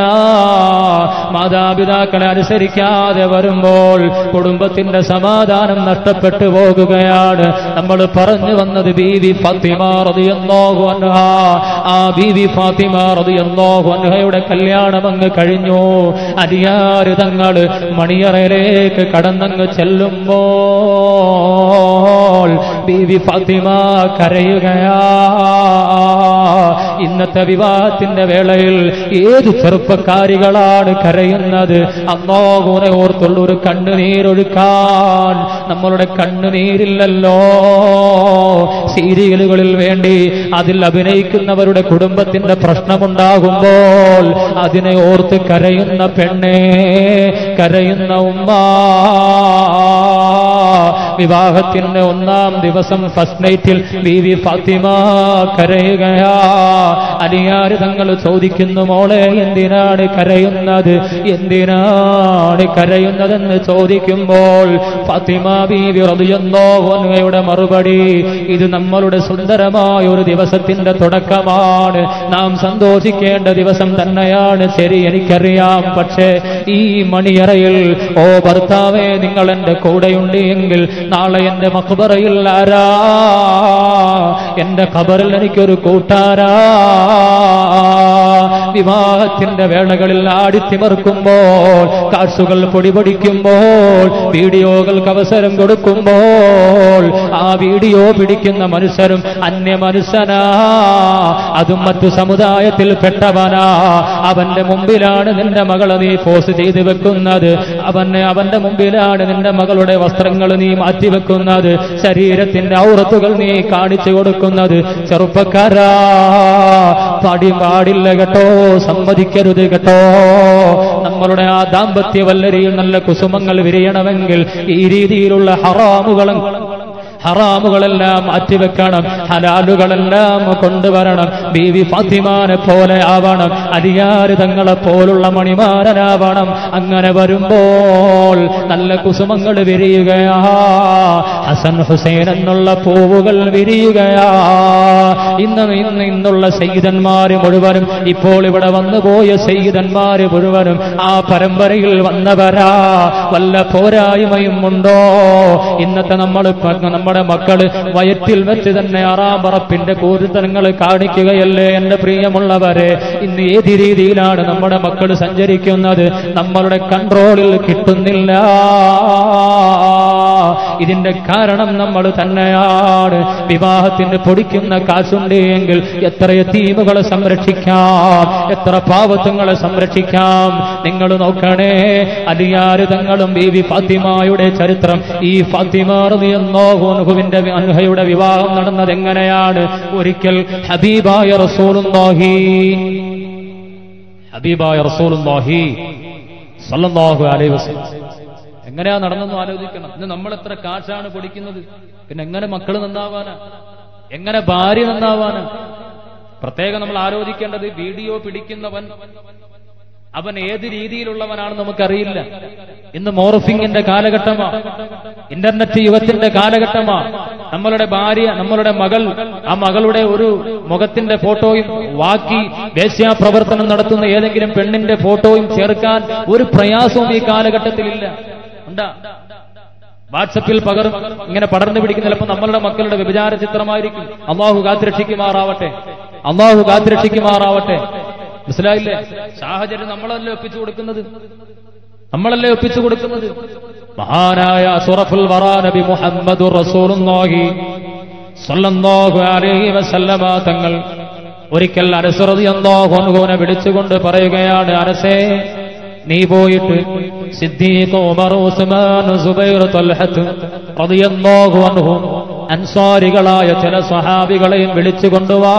മാതാപിതാക്കളെ അനുസരിക്കാതെ വരുമ്പോൾ കുടുംബത്തിന്റെ സമാധാനം നഷ്ടപ്പെട്ടു പോകുകയാണ്. നമ്മൾ പറഞ്ഞു വന്നത് ബീവി ഫാത്തിമ റളിയല്ലാഹു അൻഹാ. ആ ബീവി ഫാത്തിമ റളിയല്ലാഹു അൻഹയുടെ കല്യാണം അങ്ങ് കഴിഞ്ഞു. അടിയാര് തങ്ങൾ മണിയറയിലേക്ക് കടന്നങ്ങ് ചെല്ലുമ്പോൾ ബീവി ഫാത്തിമ കരയുകയാ. ഇന്നത്തെ വിവാഹത്തിന്റെ വേളയിൽ ഏത് ചെറുപ്പക്കാരികളാണ് കരയുന്നത്? അല്ലാഹുവിനെ ഓർത്തുള്ള ഒരു കണ്ണുനീരൊഴുക്കാൻ നമ്മളുടെ കണ്ണുനീരില്ലല്ലോ. സീരിയലുകളിൽ വേണ്ടി അതിൽ അഭിനയിക്കുന്നവരുടെ കുടുംബത്തിന്റെ പ്രശ്നമുണ്ടാകുമ്പോൾ അതിനെ ഓർത്ത് കരയുന്ന പെണ്ണേ, കരയുന്ന ഉമ്മ, വിവാഹത്തിന്റെ ഒന്നാം ദിവസം ഫസ്റ്റ് നൈറ്റിൽ ബീവി ഫാത്തിമ കരയുകയാ. അനിയാരി തങ്ങൾ ചോദിക്കുന്നു, മോളെ എന്തിനാണ് കരയുന്നത്, എന്തിനാണ് കരയുന്നതെന്ന് ചോദിക്കുമ്പോൾ ഫാത്തിമ ബീവി റളിയല്ലാഹു അൻഹയുടെ മറുപടി, ഇത് നമ്മളുടെ സുന്ദരമായ ഒരു ദിവസത്തിന്റെ തുടക്കമാണ്, നാം സന്തോഷിക്കേണ്ട ദിവസം തന്നെയാണ്. ശരി, എനിക്കറിയാം, പക്ഷേ ഈ മണിയറയിൽ ഓ ഭർത്താവേ നിങ്ങൾ എന്റെ കൂടെയുണ്ട് എങ്കിൽ നാളെ എന്റെ മഖ്ബറയിൽ ആരാ, എന്റെ ഖബറിൽ എനിക്കൊരു കൂട്ടാരാ. വിവാഹത്തിന്റെ വേളകളിൽ ആടിത്തിമർക്കുമ്പോൾ, കാശുകൾ പൊടിപൊടിക്കുമ്പോൾ, വീഡിയോകൾക്ക് അവസരം കൊടുക്കുമ്പോൾ ആ വീഡിയോ പിടിക്കുന്ന മനുഷ്യരും അന്യമനുഷ്യനാ, അതും മറ്റു സമുദായത്തിൽ പെട്ടവനാ. അവന്റെ മുമ്പിലാണ് നിന്റെ മകളെ നീ പോസ്റ്റ് ചെയ്ത് വെക്കുന്നത്, അവനെ അവന്റെ മുമ്പിലാണ് നിന്റെ മകളുടെ വസ്ത്രങ്ങൾ നീ മാറ്റിവെക്കുന്നത്, ശരീരത്തിന്റെ ഔറത്തുകൾ നീ കാണിച്ചു കൊടുക്കുന്നത്. ചെറുപ്പക്കാരാ, പാടി പാടില്ല കേട്ടോ, സമ്മതിക്കരുത് കേട്ടോ. നമ്മളുടെ ആ ദാമ്പത്യ വല്ലരിയിൽ നല്ല കുസുമങ്ങൾ വിരിയണമെങ്കിൽ ഈ രീതിയിലുള്ള ഹറാമുകളും ഹറാമുകളെല്ലാം മാറ്റിവെക്കണം, ഹലാലുകളെല്ലാം കൊണ്ടുവരണം. ബീവി ഫാത്തിമാനെ പോലെ ആവണം, അലിയാര് തങ്ങളെ പോലുള്ള മണിമാരനാവണം. അങ്ങനെ വരുമ്പോൾ നല്ല കുസുമങ്ങൾ വിരിയുകയാ, ഹസൻ ഹുസൈൻ എന്നുള്ള പൂവുകൾ വിരിയുകയാ. ഇന്ന് ഇന്ന് ഇന്നുള്ള സയ്യിദന്മാര് മുഴുവനും, ഇപ്പോൾ ഇവിടെ വന്നുപോയ സയ്യിദന്മാര് മുഴുവനും ആ പരമ്പരയിൽ വന്നവരാ. വല്ല പോരായ്മയും ഉണ്ടോ? ഇന്നത്തെ നമ്മൾ നമ്മൾ മക്കള് വയറ്റിൽ വെച്ച് തന്നെ അറാമ്പറപ്പിന്റെ കൂരുത്തരങ്ങൾ കാണിക്കുകയല്ലേ എന്റെ പ്രിയമുള്ളവരെ. ഇന്ന് ഏത് രീതിയിലാണ് നമ്മുടെ മക്കൾ സഞ്ചരിക്കുന്നത്, നമ്മളുടെ കൺട്രോളിൽ കിട്ടുന്നില്ല. ഇതിന്റെ കാരണം നമ്മൾ തന്നെയാണ്. വിവാഹത്തിന് പൊടിക്കുന്ന കാശുണ്ട് എങ്കിൽ എത്ര യതീമുകളെ സംരക്ഷിക്കാം, എത്ര പാവത്തുങ്ങളെ സംരക്ഷിക്കാം. നിങ്ങൾ നോക്കണേ, അലിയാര് തങ്ങളും ബീവി ഫാത്തിമയുടെ ചരിത്രം. ഈ ഫാത്തിമ റളിയല്ലാഹു അൻഹുവിന്റെ അൻഹയുടെ വിവാഹം നടന്നത് എങ്ങനെയാണ്? ഒരിക്കൽ ഹബീബായ റസൂലുള്ളാഹി ഹബീബായ റസൂലുള്ളാഹി സ്വല്ലല്ലാഹു അലൈഹി വസല്ലം എങ്ങനെയാ നടന്നെന്ന് ആലോചിക്കണം. ഇന്ന് നമ്മൾ എത്ര കാശാണ് പൊടിക്കുന്നത്, പിന്നെ എങ്ങനെ മക്കൾ നന്നാവാനാ, എങ്ങനെ ഭാര്യ നന്നാവാനാ? പ്രത്യേകം നമ്മൾ ആലോചിക്കേണ്ടത്, വീഡിയോ പിടിക്കുന്നവൻ അവൻ ഏത് രീതിയിലുള്ളവനാണെന്ന് നമുക്കറിയില്ല. ഇന്ന് മോർഫിംഗിന്റെ കാലഘട്ടമാണ്, ഇന്റർനെറ്റ് യുഗത്തിന്റെ കാലഘട്ടമാണ്. നമ്മളുടെ ഭാര്യ, നമ്മളുടെ മകൾ, ആ മകളുടെ ഒരു മുഖത്തിന്റെ ഫോട്ടോയും വാക്കി വേശ്യാപ്രവർത്തനം നടത്തുന്ന ഏതെങ്കിലും പെണ്ണിന്റെ ഫോട്ടോയും ചേർക്കാൻ ഒരു പ്രയാസവും ഈ കാലഘട്ടത്തിലില്ല. ഉണ്ടാ വാട്സപ്പിൽ പകരും, ഇങ്ങനെ പടർന്നു പിടിക്കുന്ന ചിലപ്പോൾ നമ്മളുടെ മക്കളുടെ വ്യഭിചാര ചിത്രമായിരിക്കും. അല്ലാഹു കാത്തുരക്ഷിക്കുമാറാവട്ടെ, അല്ലാഹു കാത്തുരക്ഷിക്കുമാറാവട്ടെ. മനസ്സിലായില്ലേ? സാഹചര്യം നമ്മളല്ലേ ഒപ്പിച്ചു കൊടുക്കുന്നത്, നമ്മളല്ലേ ഒപ്പിച്ചു കൊടുക്കുന്നത്. മഹാനായ അഷ്റഫുൽ വറാ നബി മുഹമ്മദ് റസൂലുള്ളാഹി സ്വല്ലല്ലാഹു അലൈഹി വസല്ലമ തങ്ങൾ ഒരിക്കൽ അനസ് റളിയല്ലാഹു അൻഹുവിനെ വിളിച്ചുകൊണ്ട് പറയുകയാണ്, അനസേ, നീ പോയിട്ട് സിദ്ദീഖ്, ഉമർ, ഉസ്മാൻ, സുബൈർ, ത്വൽഹ റളിയല്ലാഹു അൻഹു അൻസാരികളായ ചില സ്വഹാബികളെയും വിളിച്ചുകൊണ്ടുവാ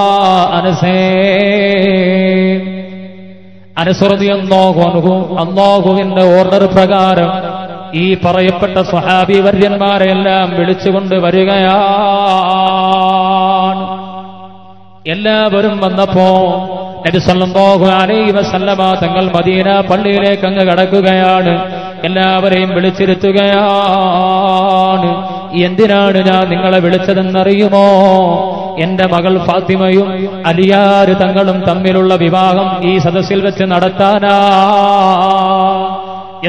അനസേ. അനസ് റളിയല്ലാഹു അൻഹു അല്ലാഹുവിന്റെ ഓർഡർ പ്രകാരം ഈ പറയപ്പെട്ട സ്വഹാബി വര്യന്മാരെല്ലാം വിളിച്ചുകൊണ്ട് വരികയാണ്. എല്ലാവരും വന്നപ്പോ നബി സല്ലല്ലാഹു അലൈഹി വസല്ലമ തങ്ങൾ മദീന പള്ളിയിലേക്ക് അങ്ങ് കടക്കുകയാണ്, എല്ലാവരെയും വിളിച്ചിരുത്തുകയാണ്. എന്തിനാണ് ഞാൻ നിങ്ങളെ വിളിച്ചതെന്നറിയുമോ? എന്റെ മകൾ ഫാത്തിമയും അലിയാർ തങ്ങളും തമ്മിലുള്ള വിവാഹം ഈ സദസ്സിൽ വെച്ച് നടത്താനാ.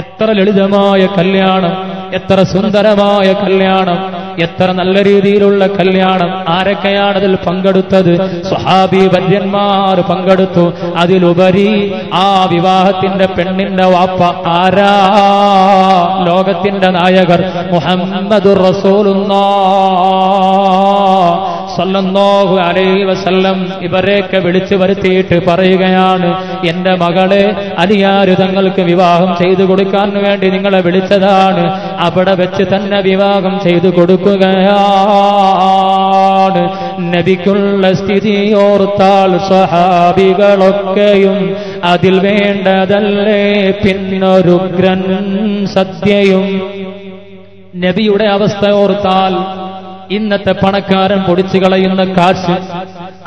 എത്ര ലളിതമായ കല്യാണം, എത്ര സുന്ദരമായ കല്യാണം, എത്ര നല്ല രീതിയിലുള്ള കല്യാണം. ആരൊക്കെയാണ് അതിൽ പങ്കെടുത്തത്? സ്വഹാബി വര്യന്മാർ പങ്കെടുത്തു. അതിലുപരി ആ വിവാഹത്തിന്റെ പെണ്ണിന്റെ വാപ്പ ആരാ? ലോകത്തിന്റെ നായകർ മുഹമ്മദുർ റസൂലുള്ളാഹി sallallahu alaihi wasallam ഇവരെയൊക്കെ വിളിച്ചു വരുത്തിയിട്ട് പറയുകയാണ് എൻ്റെ മകളെ അലിയാർ തങ്ങൾക്ക് വിവാഹം ചെയ്തു കൊടുക്കാൻ വേണ്ടി നിങ്ങളെ വിളിച്ചതാണ് അവിടെ വെച്ച് തന്നെ വിവാഹം ചെയ്തു കൊടുക്കുകയാണ് നബിക്കുള്ള സ്ഥിതി ഓർത്താൽ സ്വഹാബികളൊക്കെയും അതിൽ വേണ്ടതല്ലേ പിന്നൊരു ഗ്രൻ സത്യയും നബിയുടെ അവസ്ഥ ഓർത്താൽ ഇന്നത്തെ പണക്കാരൻ പൊടിച്ചു കളയുന്ന കാശ്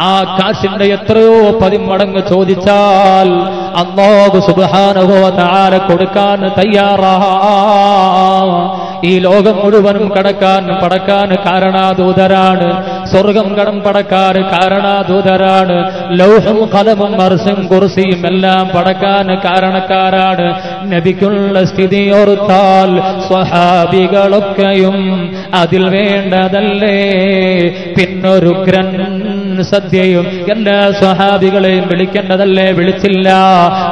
ആ കാശിന്റെ എത്രയോ പതിമടങ്ങ് ചോദിച്ചാൽ അല്ലാഹു സുബ്ഹാനഹു വ തആല കൊടുക്കാൻ തയ്യാറാണ് ഈ ലോകം മുഴുവനും കടക്കാൻ പടക്കാൻ കാരണാദൂതരാണ് സ്വർഗം കടം പടക്കാൻ കാരണാദൂതരാണ് ലൗഹും ഖലമും അർശും കുർസിയും എല്ലാം പടക്കാൻ കാരണക്കാരാണ് നബിക്കുള്ള സ്ഥിതി ഓർത്താൽ സ്വഹാബികളൊക്കെയും അതിൽ വേണ്ടതല്ലേ പിന്നൊരു ഗ്രൻ സത്യയും എല്ലാ സ്വഹാബികളെയും വിളിക്കേണ്ടതല്ലേ വിളിച്ചില്ല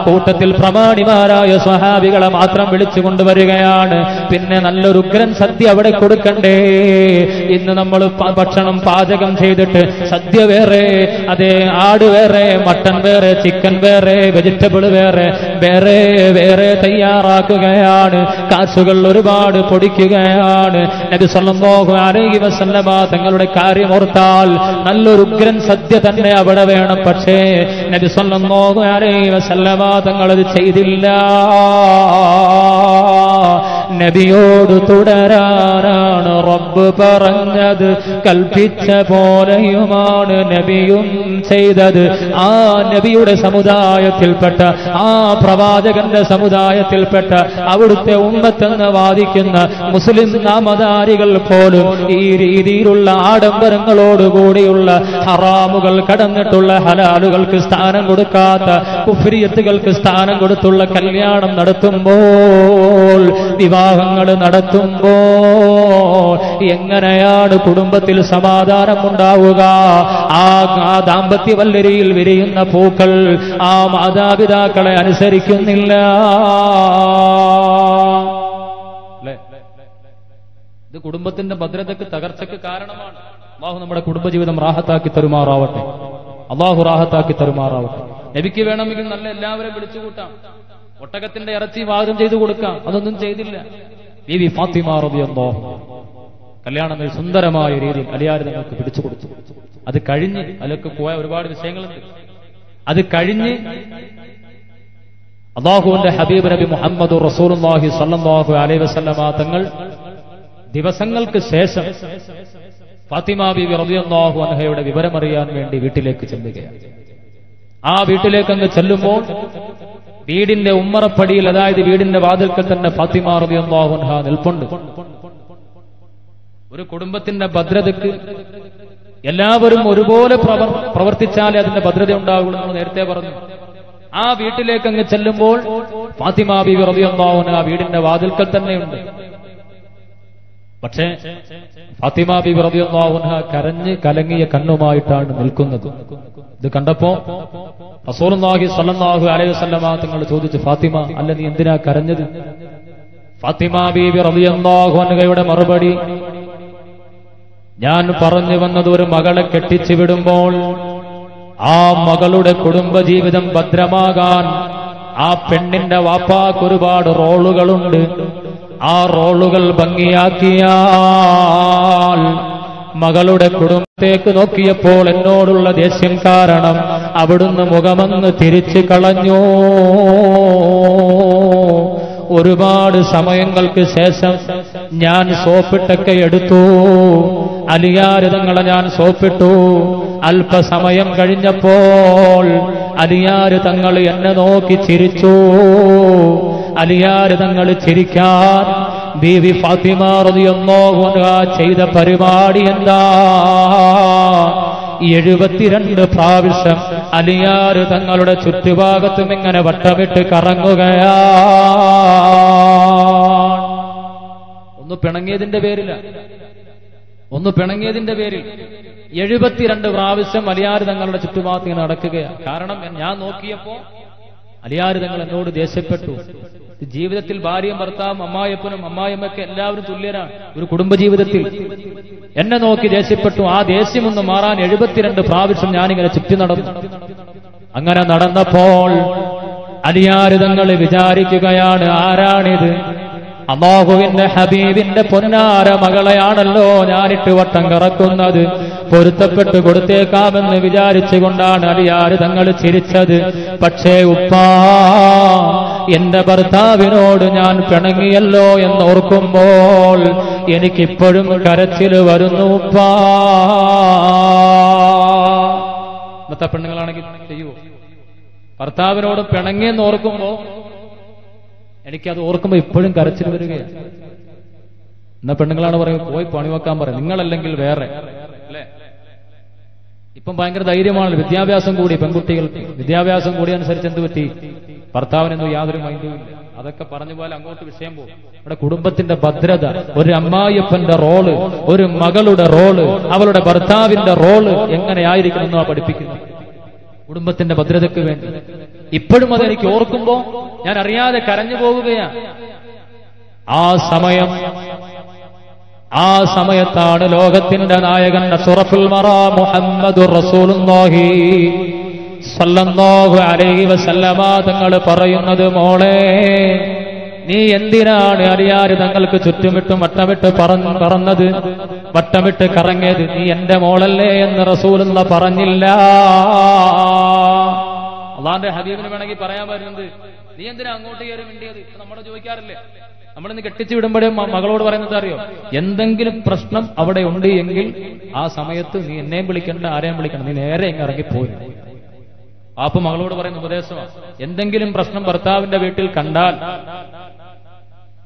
കൂട്ടത്തിൽ പ്രമാണിമാരായ സ്വഹാബികളെ മാത്രം വിളിച്ചു കൊണ്ടുവരികയാണ് പിന്നെ നല്ലൊരു ഉഗ്രൻ സദ്യ അവിടെ കൊടുക്കണ്ടേ ഇന്ന് നമ്മൾ ഭക്ഷണം പാചകം ചെയ്തിട്ട് സദ്യ വേറെ അതേ ആട് വേറെ മട്ടൻ വേറെ ചിക്കൻ വേറെ വെജിറ്റബിൾ വേറെ വേറെ വേറെ തയ്യാറാക്കുകയാണ് കാശുകൾ ഒരുപാട് പൊടിക്കുകയാണ് നബി സല്ലല്ലാഹു അലൈഹി വസല്ലമ തങ്ങളുടെ കാര്യം ഓർത്താൽ നല്ലൊരു ഉഗ്രൻ സദ്യ തന്നെ അവിടെ വേണം പക്ഷേ നബി സല്ലല്ലാഹു അലൈഹി വസല്ലമ തങ്ങളത് ചെയ്തില്ല നബിയോട് തുടരാനാണ് റബ്ബ് പറഞ്ഞത് കൽപ്പിച്ച പോലെയുമാണ് നബിയും ചെയ്തത് ആ നബിയുടെ സമുദായത്തിൽപ്പെട്ട ആ പ്രവാചകന്റെ സമുദായത്തിൽപ്പെട്ട അവിടുത്തെ ഉമ്മത്തെന്ന് വാദിക്കുന്ന മുസ്ലിം നാമധാരികൾ പോലും ഈ രീതിയിലുള്ള ആഡംബരങ്ങളോടുകൂടിയുള്ള ഹറാമുകൾ കടന്നിട്ടുള്ള ഹലാലുകൾക്ക് സ്ഥാനം കൊടുക്കാത്ത കുഫ്രിയത്തുകൾക്ക് സ്ഥാനം കൊടുത്തുള്ള കല്യാണം നടത്തുമ്പോൾ വിവാഹങ്ങൾ നടത്തുമ്പോൾ എങ്ങനെയാണ് കുടുംബത്തിൽ സമാധാനം ഉണ്ടാവുക ആ ദാമ്പത്യ വല്ലരിയിൽ വിരിയുന്ന പൂക്കൾ ആ മാതാപിതാക്കളെ അനുസരിക്കുന്നില്ല ഇത് കുടുംബത്തിന്റെ ഭദ്രതയ്ക്ക് തകർച്ചയ്ക്ക് കാരണമാണ് അള്ളാഹു നമ്മുടെ കുടുംബജീവിതം റാഹത്താക്കി തരുമാറാവട്ടെ അള്ളാഹു റാഹത്താക്കി തരുമാറാവട്ടെ നബിക്ക് വേണമെങ്കിൽ നല്ല എല്ലാവരെയും വിളിച്ചുകൂട്ടാം ഒട്ടകത്തിന്റെ ഇറച്ചി വാദം ചെയ്തു കൊടുക്കാം അതൊന്നും ചെയ്തില്ല ബീവി ഫാത്തിമ റളിയല്ലാഹു കല്യാണം ഒരു സുന്ദരമായ രീതിയിൽ അലിയാർ തങ്ങൾക്ക് പിടിച്ചു കൊടുത്തു അത് കഴിഞ്ഞ് അതിലൊക്കെ പോയ ഒരുപാട് വിഷയങ്ങളുണ്ട് അത് കഴിഞ്ഞ് അല്ലാഹുവിന്റെ ഹബീബ് നബി മുഹമ്മദ് റസൂലുള്ളാഹി സ്വല്ലല്ലാഹു അലൈഹി വസല്ലമ തങ്ങൾ ദിവസങ്ങൾക്ക് ശേഷം ഫാത്തിമ ബീവി റളിയല്ലാഹു അൻഹയുടെ വിവരമറിയാൻ വേണ്ടി വീട്ടിലേക്ക് ചെല്ലുകയാണ് ആ വീട്ടിലേക്ക് അങ്ങ് ചെല്ലുമ്പോൾ വീടിന്റെ ഉമ്മറപ്പടിയിൽ അതായത് വീടിന്റെ വാതിൽക്കൽ തന്നെ ഫാത്തിമ റളിയല്ലാഹു അൻഹ നിൽപ്പുണ്ട് ഒരു കുടുംബത്തിന്റെ ഭദ്രതയ്ക്ക് എല്ലാവരും ഒരുപോലെ പ്രവർത്തിച്ചാലേ അതിന്റെ ഭദ്രത ഉണ്ടാവുള്ളൂ എന്ന് നേരത്തെ പറഞ്ഞു ആ വീട്ടിലേക്ക് അങ്ങ് ചെല്ലുമ്പോൾ ഫാത്തിമ ബീവി റളിയല്ലാഹു അൻഹ വീടിന്റെ വാതിൽക്കൽ തന്നെയുണ്ട് പക്ഷേ ഫാത്തിമ ബീവി റളിയല്ലാഹു അൻഹ കരഞ്ഞ് കലങ്ങിയ കണ്ണുമായിട്ടാണ് നിൽക്കുന്നത് ഇത് കണ്ടപ്പോ റസൂലുള്ളാഹി സ്വല്ലല്ലാഹു അലൈഹി വസല്ലമ തങ്ങൾ ചോദിച്ചു ഫാത്തിമ അല്ല നീ എന്തിനാ കരഞ്ഞത് ഫാത്തിമ ബീബി റളിയല്ലാഹു അൻഹയുടെ മറുപടി ഞാൻ പറഞ്ഞു വന്നത് ഒരു മകളെ കെട്ടിച്ചു വിടുമ്പോൾ ആ മകളുടെ കുടുംബജീവിതം ഭദ്രമാകാൻ ആ പെണ്ണിന്റെ വാപ്പാക്ക് ഒരുപാട് റോളുകളുണ്ട് ആ റോളുകൾ ഭംഗിയാക്കിയാൽ മകളുടെ കുടുംബത്തേക്ക് നോക്കിയപ്പോൾ എന്നോടുള്ള ദേഷ്യം കാരണം അവിടുന്ന് മുഖമങ്ങ് തിരിച്ചു കളഞ്ഞു ഒരുപാട് സമയങ്ങൾക്ക് ശേഷം ഞാൻ സോപ്പിട്ടൊക്കെ എടുത്തു അലിയാർ തങ്ങളെ ഞാൻ സോപ്പിട്ടു അല്പസമയം കഴിഞ്ഞപ്പോൾ അലിയാർ തങ്ങൾ എന്നെ നോക്കി ചിരിച്ചു അലിയാർ തങ്ങൾ ചിരിക്കാൻ ബീവി ഫാത്തിമ റളിയല്ലാഹു അൻഹ ചെയ്ത പരിപാടി എന്താ എഴുപത്തിരണ്ട് പ്രാവശ്യം അലിയാർ തങ്ങളുടെ ചുറ്റുഭാഗത്തും ഇങ്ങനെ വട്ടമിട്ട് കറങ്ങുകയാ ഒന്ന് പിണങ്ങിയതിന്റെ പേരില്ല ഒന്ന് പിണങ്ങിയതിന്റെ പേരിൽ എഴുപത്തിരണ്ട് പ്രാവശ്യം അലിയാർ തങ്ങളുടെ ചുറ്റുഭാഗത്ത് ഇങ്ങനെ നടക്കുകയാണ് കാരണം ഞാൻ നോക്കിയപ്പോ Aliyar dengan orang itu desa petu. Jiwa itu bariam bertam, mama ayah pun mama ayah mereka, semua orang tulen. Guru kudumba jiwa itu. Enna noki desa petu, ah desa munda mara ni ribat tiran do pravit samjani kita cipti nado. Anggana nado Paul. Aliyar dengan le bijari kegayaan arani. Allahuvinte Habibinte Punnara Magalayadallo Janittu Vattangarakkunnathu Poruthappettu Kodutteekkaamennu Vicharicchukondaanu Aliyare Thangal Chirichathu Pakshe Uppa Ente Barthaavinode Njan Pinangiyallo ennorkkumbol Enikkippoഴും Karachil Varunnu Uppa Matha Pennungalaanenkil Cheyyuvo Barthaavinode Pinangiyennu orkkumbol Enikya itu orang kami ippun kerja ciri beriye. Naa peninggalan orang kami koi paniwa kambar. Ninggal allang kil bayar. Ippun bayangkan dayiri mana vidya biasa gudi penggut tegel. Vidya biasa gudi ansari cendu beti. Pertawan itu yadri main. Adakah paranjewal anggot itu sembo. Ada kurumbat inda badreda. Orang amma ippun da role. Orang magalu da role. Awal orang bertha bin da role. Engkau naya iri kena apa dipikir. Kurumbat inda badreda kebent. Ippun mana enik orang kumbo. Yang arya ada kerana boh gaya. Asamaya, asamaya tan logatin dan ayagan nasurafil mara Muhammadur Rasulullahi sallallahu alaihi wasallam. Tenggal parayunadu mole. Ni endira ni arya tenggal kecuttu mitu matamit paran paranadu matamit kerangnya ni enda mole le enda Rasulullah paranilla. Allah ne habibnya mana ki paraya berindu. Ni yang dengan anggota yang India itu, kita mana juga kiar le. Aman ni kat tici udang beri magalod barang ntar yo. Yang dengan persoalan awalnya undi enggil, ah samaya itu ni ne beli kena, arah beli kena, ni ne arah engar ke poy. Apa magalod barang tu berdasar. Yang dengan persoalan bertawa ini betul kandal.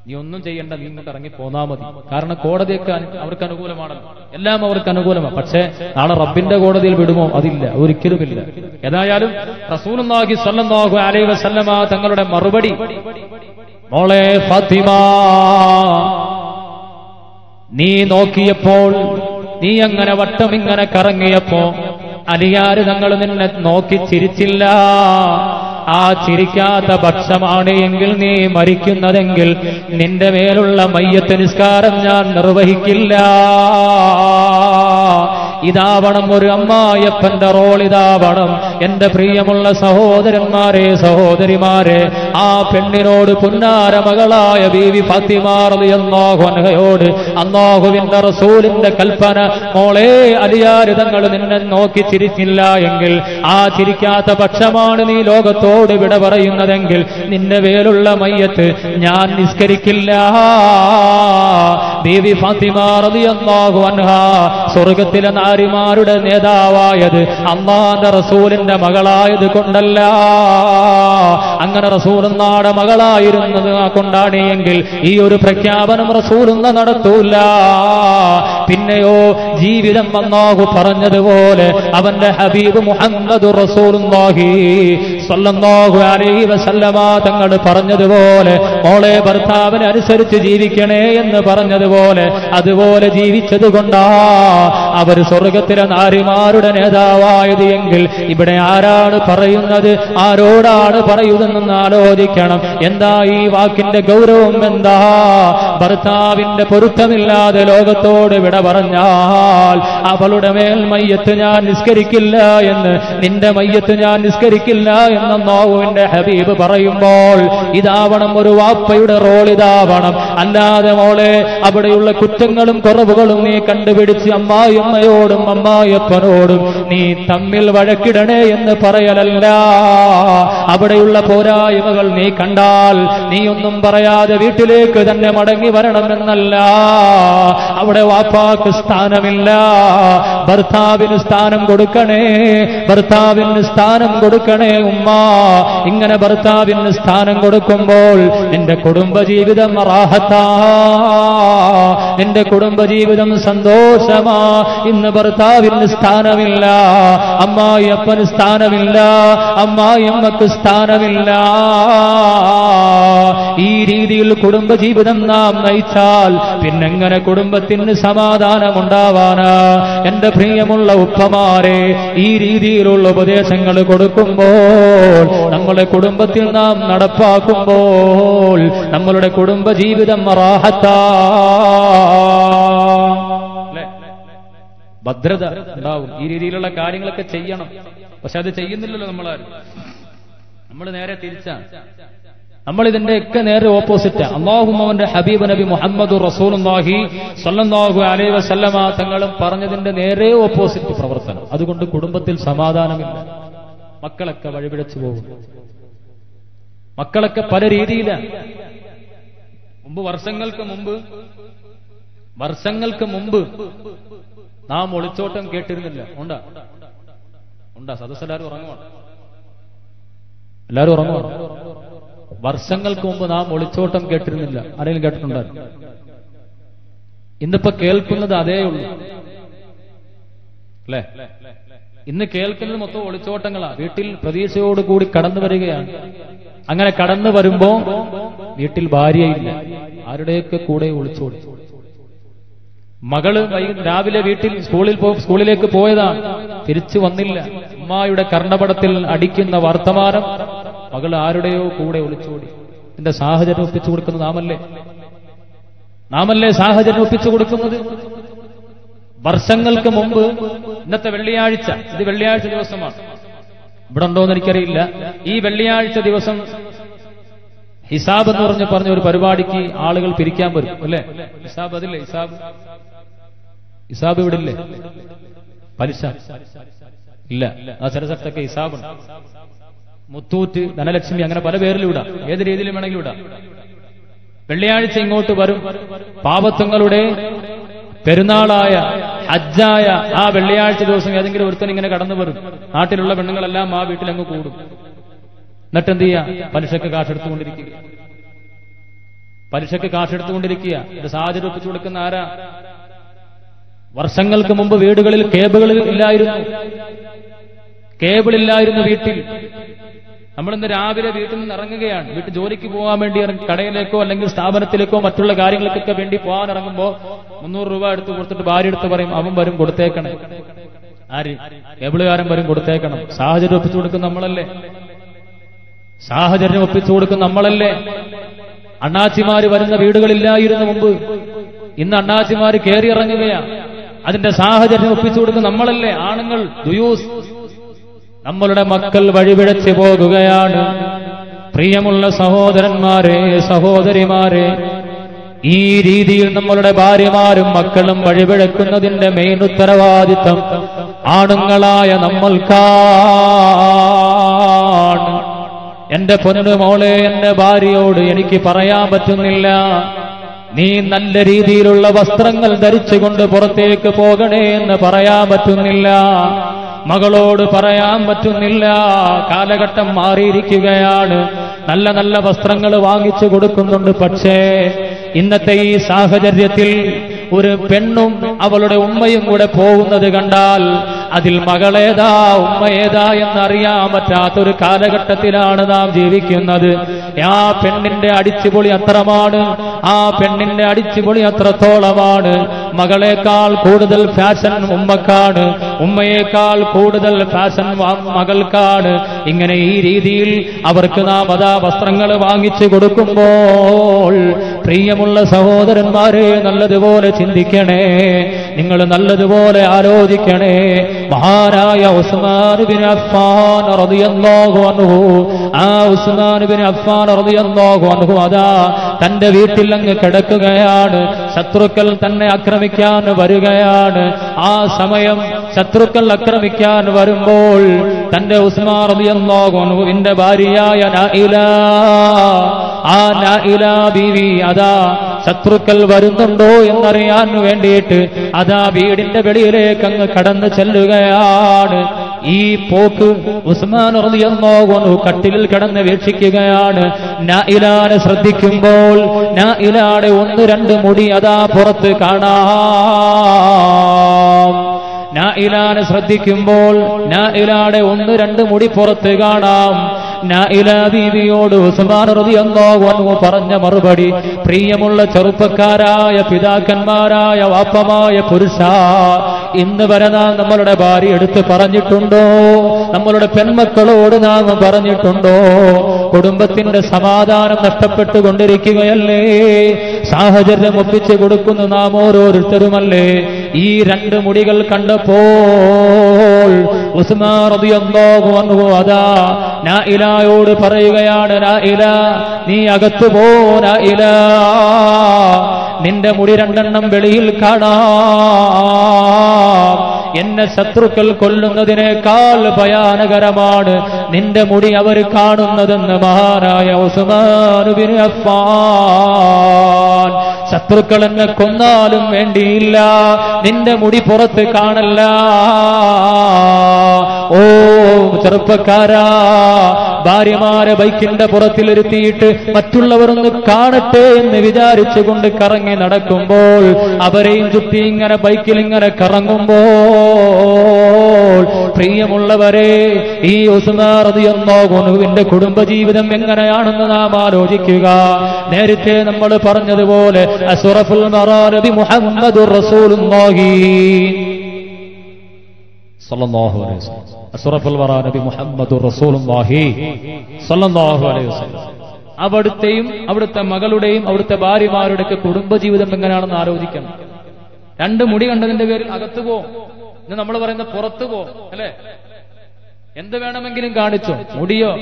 Ni undur je, anda lingkungan orang ini pona mati. Karena koda dekkan, awal kanugulah mana. Semua awal kanugulah mana. Percaya, ada Rabbinda koda dil berdumo, adillah, urik kiri billah. Kedah yalu, Rasulullah sallallahu alaihi wasallam, tanggal orang marubadi, mulai Fatima, ni nokia pol, ni anggannya watam inggannya karangnya pol, aliyari tanggal orang nokia ciricilla. Ah ciri kya ta baksamaane engil ni marikun nade engil ninda melulla mayyateniskaram jan narvahikilla ida vanam oru amma yappanda role ida vanam enda priyamulla sahodaranmare sahodarimaare aa penninodu punnara magalaya bibi Fatima radhiyallahu anhayodu Allahuvinte rasoolinte kalpana mole aliyare thangal ninne nokki chirichilla engil aa chirikatha baksamaane nee logatho Orang berdarah yang nada engkil, ninne belulla mayat, nyan niskerikilla. Dewi Fatima radhiyallahu anha, surgatilan arimarud nedawayad, amma da Rasulinde magalayad kundalla. Anggana Rasulnada magalayirunna kundani engkil, iur prakyabanam Rasulnda nadatula. Pinneyo jividam Allahu paranjadvole, abande Habib Muhammadur Rasulullahi sallam. Allahu alaihi wasallam thangal paranjaduvole mole barthavine anusarichu jeevikkane ennu paranjaduvole aduvole jeevichadukonda avar swargathile narimarude nethavayathu engil ibide aaranu parayunnathu aarodaanu parayunnathennu aalochikkanam entha ee vaakkinte gauravam entha barthavinte poruthamillaathe logathodu vida paranjal avalude mel mayyathu njan niskarikilla ennu ninte mayyathu njan niskarikilla ennu Allahuvinte Habibu parayumbol idavanam oru vappayude role idavanam allade mole avideyulla kuttangalum koravukalum nee kandupidichu ammayum ammyodum ammayappanoodum nee thammil vazhakkidane ennu parayalalla avideyulla porayamagal nee kandal nee onnum parayathe veettilekku thanne madangi varanam ennalla avide vappakku sthanamilla ഭർത്താവിന് സ്ഥാനം കൊടുക്കണേ ഭർത്താവിന് സ്ഥാനം കൊടുക്കണേ ഉമ്മ ഇങ്ങനെ ഭർത്താവിന് സ്ഥാനം കൊടുക്കുമ്പോൾ നിന്റെ കുടുംബജീവിതം റാഹത്താ നിന്റെ കുടുംബജീവിതം സന്തോഷമാ in the Barthavin Stana Villa, Amaya Panistana Villa, Amaya Makistana Villa, Edil Kudumba Jibadanam Naital, Pinangana Kudumbatin Samadana Mundavana, and the Priyamulla Kamare, Edil Lobade Sangala Kodukumbo, Namala Kudumbatin Nadapa Kumbol, Namala Kudumba Jibidam Marahata. Badrada, now, Irila Karin like a Chayana, Pasada Chayan Lamalar, Amalanera Tilsa, Amalan Nekanera opposite, Allahumma and Habib and Abi Muhammad Rasulullahi, Sallallahu Alaihi Wasallam, Sangalam Paranathan, the Nere opposite to Proversan, Adukunda Kudumbatil Samadana, Makalaka, Varibitu, Makalaka Padarida, Mumbu Varsangal Kamumbu, Varsangal Kamumbu. Now, Molichotam get in the Honda Honda Sadasalaru Laru Ramon Varsangal Kumbana, Molichotam get in the Aril get under in the Pakel Kuna Dade in the Kelkan Moto, Olichotangala, Vitil Pradesho to go to Kadanavaria. I'm going to Kadanavarimbo, Vitil Bari, Arade Kude Ulichot. Magal by Davila Vitil, School Pope, School Lake Poeda, Tirichi Vanilla, Ma Yuda Karnabadatil, Adikin, the Vartamara, Magal Arudeo, Kude Ulichudi, in the Sahaja of Pichurukum Namale Namale Sahaja of Pichurukum Varsangal Kamumbu, not the Veliaricha, the Veliaricha Divasama, Brando Nicarilla, E Veliaricha Divasam. Hisab and the Parnu Parivadiki, Alagal Piricamber, Hisabadil, Hisab, Hisabudil, Parisa, Nasarazaka, Hisab, Mututi, Nanalexim, Yanga Paraveruda, Edil Managuda, Peliad Singo to Baru, Pavatangalude, Pernalaya, Ajaya, Ah, Peliad to those who are returning in a Katanavar, Artilla Bandangala, Mavitlangu. Natandia, Parishaka Kasher Tundikia, Parishaka Kasher Tundikia, the Saja of Puchukanara, Varsangal Kamumba Vedagal, Cable Ilai, Cable Ilai in the Vitil, Amanda Avila Vitan Rangayan, with Joriki Boamendi and Kadaneko, Langus Tabar Teleco, Matula Garing like a Bendi Pan, Rangambo, Munuruva to work the barrier to Amambarim Gortekan, Ari, Ebularam Gortekan, Saja of Puchukanamale. Sahaja of Pitsuka Namalale, Anachimari, where in the Vidalilla, you're in the Mumbu, in the Anachimari carrier Rangavea, and in the Sahaja of Pitsuka Namalale, Anangal, do use Namala Makal, Vadibet Sebo, Gugayan, Priyamullah Sahodaran Mare, Sahodari Mare, Edil Namala Bari Mare, Makalam, Vadibet Kunadin, the main Uttaravajitam, Adangalaya Namalka. എന്റെ പൊന്നു മോളെ എന്റെ ഭാര്യയോട് എനിക്ക് പറയാൻ പറ്റുന്നില്ല നീ നല്ല രീതിയിലുള്ള വസ്ത്രങ്ങൾ ധരിച്ചുകൊണ്ട് പുറത്തേക്ക് പോകണേ എന്ന് പറയാൻ പറ്റുന്നില്ല മകളോട് പറയാൻ പറ്റുന്നില്ല കാലഘട്ടം മാറിയിരിക്കുകയാണ് നല്ല നല്ല വസ്ത്രങ്ങൾ വാങ്ങിച്ചു കൊടുക്കുന്നുണ്ട് പക്ഷേ ഇന്നത്തെ ഈ സാഹചര്യത്തിൽ ഒരു പെണ്ണും അവളുടെ ഉമ്മയും കൂടെ പോകുന്നത് കണ്ടാൽ അതിൽ മകളേതാ ഉമ്മയേതാ എന്നറിയാൻ പറ്റാത്ത ഒരു കാലഘട്ടത്തിലാണ് നാം ജീവിക്കുന്നത് ആ പെണ്ണിന്റെ അടിച്ചുപൊളി അത്രമാണ് ആ പെണ്ണിന്റെ അടിച്ചുപൊളി അത്രത്തോളമാണ് മകളേക്കാൾ കൂടുതൽ ഫാഷൻ ഉമ്മക്കാണ് ഉമ്മയേക്കാൾ കൂടുതൽ ഫാഷൻ മകൾക്കാണ് ഇങ്ങനെ ഈ രീതിയിൽ അവർക്ക് നാം അതാ വസ്ത്രങ്ങൾ വാങ്ങിച്ചു കൊടുക്കുമ്പോൾ പ്രിയമുള്ള സഹോദരന്മാരെ നല്ലതുപോലെ ചിന്തിക്കണേ നിങ്ങൾ നല്ലതുപോലെ ആലോചിക്കണേ മഹാനായ ഉസ്മാൻ ഇബ്നു അഫ്ഫാൻ റളിയല്ലാഹു അൻഹു ആ ഉസ്മാൻ ഇബ്നു അഫ്ഫാൻ റളിയല്ലാഹു അൻഹു അതാ തന്റെ വീട്ടിൽ അങ്ങ് കിടക്കുകയാണ് ശത്രുക്കൾ തന്നെ ആക്രമിക്കാൻ വരികയാണ് ആ സമയം ശത്രുക്കൾ ആക്രമിക്കാൻ വരുമ്പോൾ തന്റെ ഉസ്മാൻ റളിയല്ലാഹു അൻഹുവിന്റെ ഭാര്യയായ നൈല ആ നൈല ബീവി അതാ ശത്രുക്കൾ വരുന്നുണ്ടോ എന്നറിയാൻ വേണ്ടിയിട്ട് അതാ വീടിന്റെ വെളിയിലേക്ക് അങ്ങ് കടന്നു ചെല്ലുകയാണ് E. Poku, Usman or the one who cut till Kadan Vichikigayad, Naila Sadikimbol, Naila Wundur and the Mudiada Portakana. Na ilade Sradikimbol, Na ilade Wundur and the Mudi Portakana. Na ila bibiyodu Subhanallahu paranja marubadi priyamulla cheruppakkaraya pithakanmaraya vappamaya purusha innu vare naam nammude bari eduthu paranjittundo nammude penmakkalodu naam paranjittundo kudumbathinte samadhanam nashtapettu kondirikkukayalle sahajaryam oppichu kodukkunnu naam ororutharumalle ee rendu mudikal kandappol Usman radiyallahu anhu ada na ila Odu parayugayana na ila ni agattu po na ila ninde mudi randannam veliyil kaanam Yenna Satrukal Kulunadine Kal Payanagaramad Ninda Mudi Avarikanundan Maharaya Usman bin Affan Satrukal and Kundalum Vendila Ninda Mudi Porathikanala Oh Charpakara Barimara Baikinda Porathiliti Matulavarun Karate in the Vidari Chegunda Karang and Adakumbol Abarin Juting and a bike killing and a Karangumbol Priyamulavare, E. Usumar the Yamog, in the Kudumbaji with the Mengarayanana Marojikiga, Nerite, the Mother Parana the Wole, Asuraful Mara, the Muhammad Rasul Mahi Salamah, Asuraful Mara, the Muhammad Rasul Mahi Salamah. About the team, out of the Magalude, out of the Bari Maru, the Kudumbaji with the Mengarana Narojikam. And the Mudi under the very Agatugo. The number of the Portugo, in the Vanaman getting Gardicho, Mudio,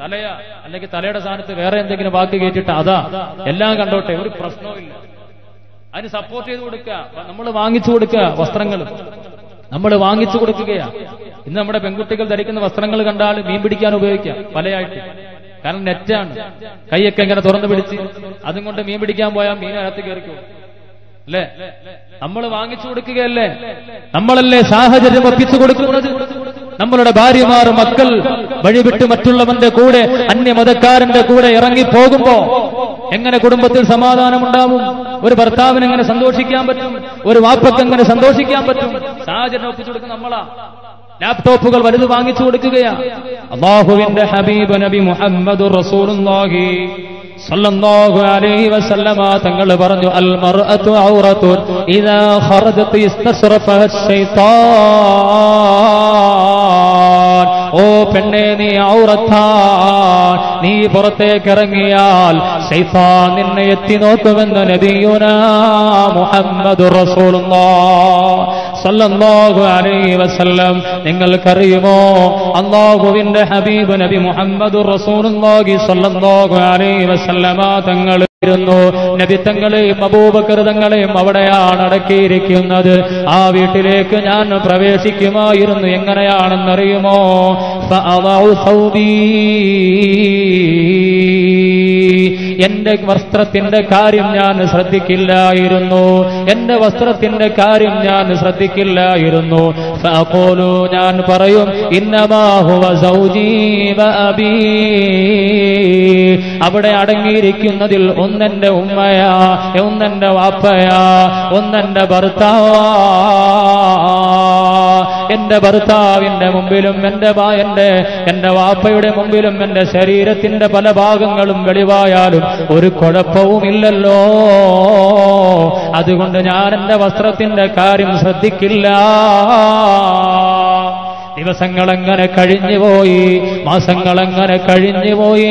Alea, and like a Taleda San, the Vera and the Ganabaki Tada, Elang and Dote, every person. I supported Udaka, but number of Angitsuka, Vastrangal, number of Angitsuka, in the number of Bengutikal, the Rikan Vastrangal Gandal, Bibidikan Ubeka, Palaiti, Karan Netan, Kayakan, the Vidici, I think on the Mibidikam by Amina at the Gerico. Number of Angitsuka, number less Sahaja of Pitsuka, number of Barimar, Makal, very bit to Matula and the Kude, and the mother car and the Kude, Rangi Pogumbo, Engana Kudumbatil Samadana Mundamu, where Bartavan and Sandoshikam, where Wapakan and Sandoshikam, Sahaja of Pitsuka Namala, laptop Pugal, what is the Angitsuka? Allah who in the Habib and Abi Muhammad Rasulullah. Sallallahu alayhi wa sallam Tangal paranju Al-mar'atu awratun Idha kharajat istasrafaha shaitan O penne ni awrathan Ni porate karangiyal Shaitan ninne yetti nokuvendu Nabiyuna Muhammadu Rasulullah Sallallahu alayhi wa sallam Ningal karimo Allahu vinda habibu Nabi Muhammadu Rasulullahi Sallallahu alayhi wa sallama Tangal Nabi Tangalim, Abubakar Tangalim, Avadayan, Adakirikim, Avitilekan, Pravesikima, Yurun, Yanganayan, and Narimo, Fa'alahu Saudi, Yendek Vastratinda Karimyan, Sratikilla, Yurun, Yende Vastratinda Karimyan, Sratikilla, Yurun, Fa'akolu, Nan Parayum, Innama, Huwa Saudi, Ba'abi, Avadayadangirikim, Undan da Ummaya, Undan da Vapaya, Undan da Bartava. എന്റെ ഭർത്താവിന്റെ മുമ്പിലും എന്റെ ബായന്റെ എന്റെ വാപ്പയുടെ മുമ്പിലും എന്റെ ശരീരത്തിന്റെ പല ഭാഗങ്ങളും വെളിവായാലും ഒരു കുഴപ്പവുമില്ലല്ലോ അതുകൊണ്ട് ഞാൻ എന്റെ വസ്ത്രത്തിന്റെ കാര്യം ശ്രദ്ധിക്കില്ല ദിവസങ്ങളങ്ങനെ കഴിഞ്ഞു പോയി മാസങ്ങളങ്ങനെ കഴിഞ്ഞു പോയി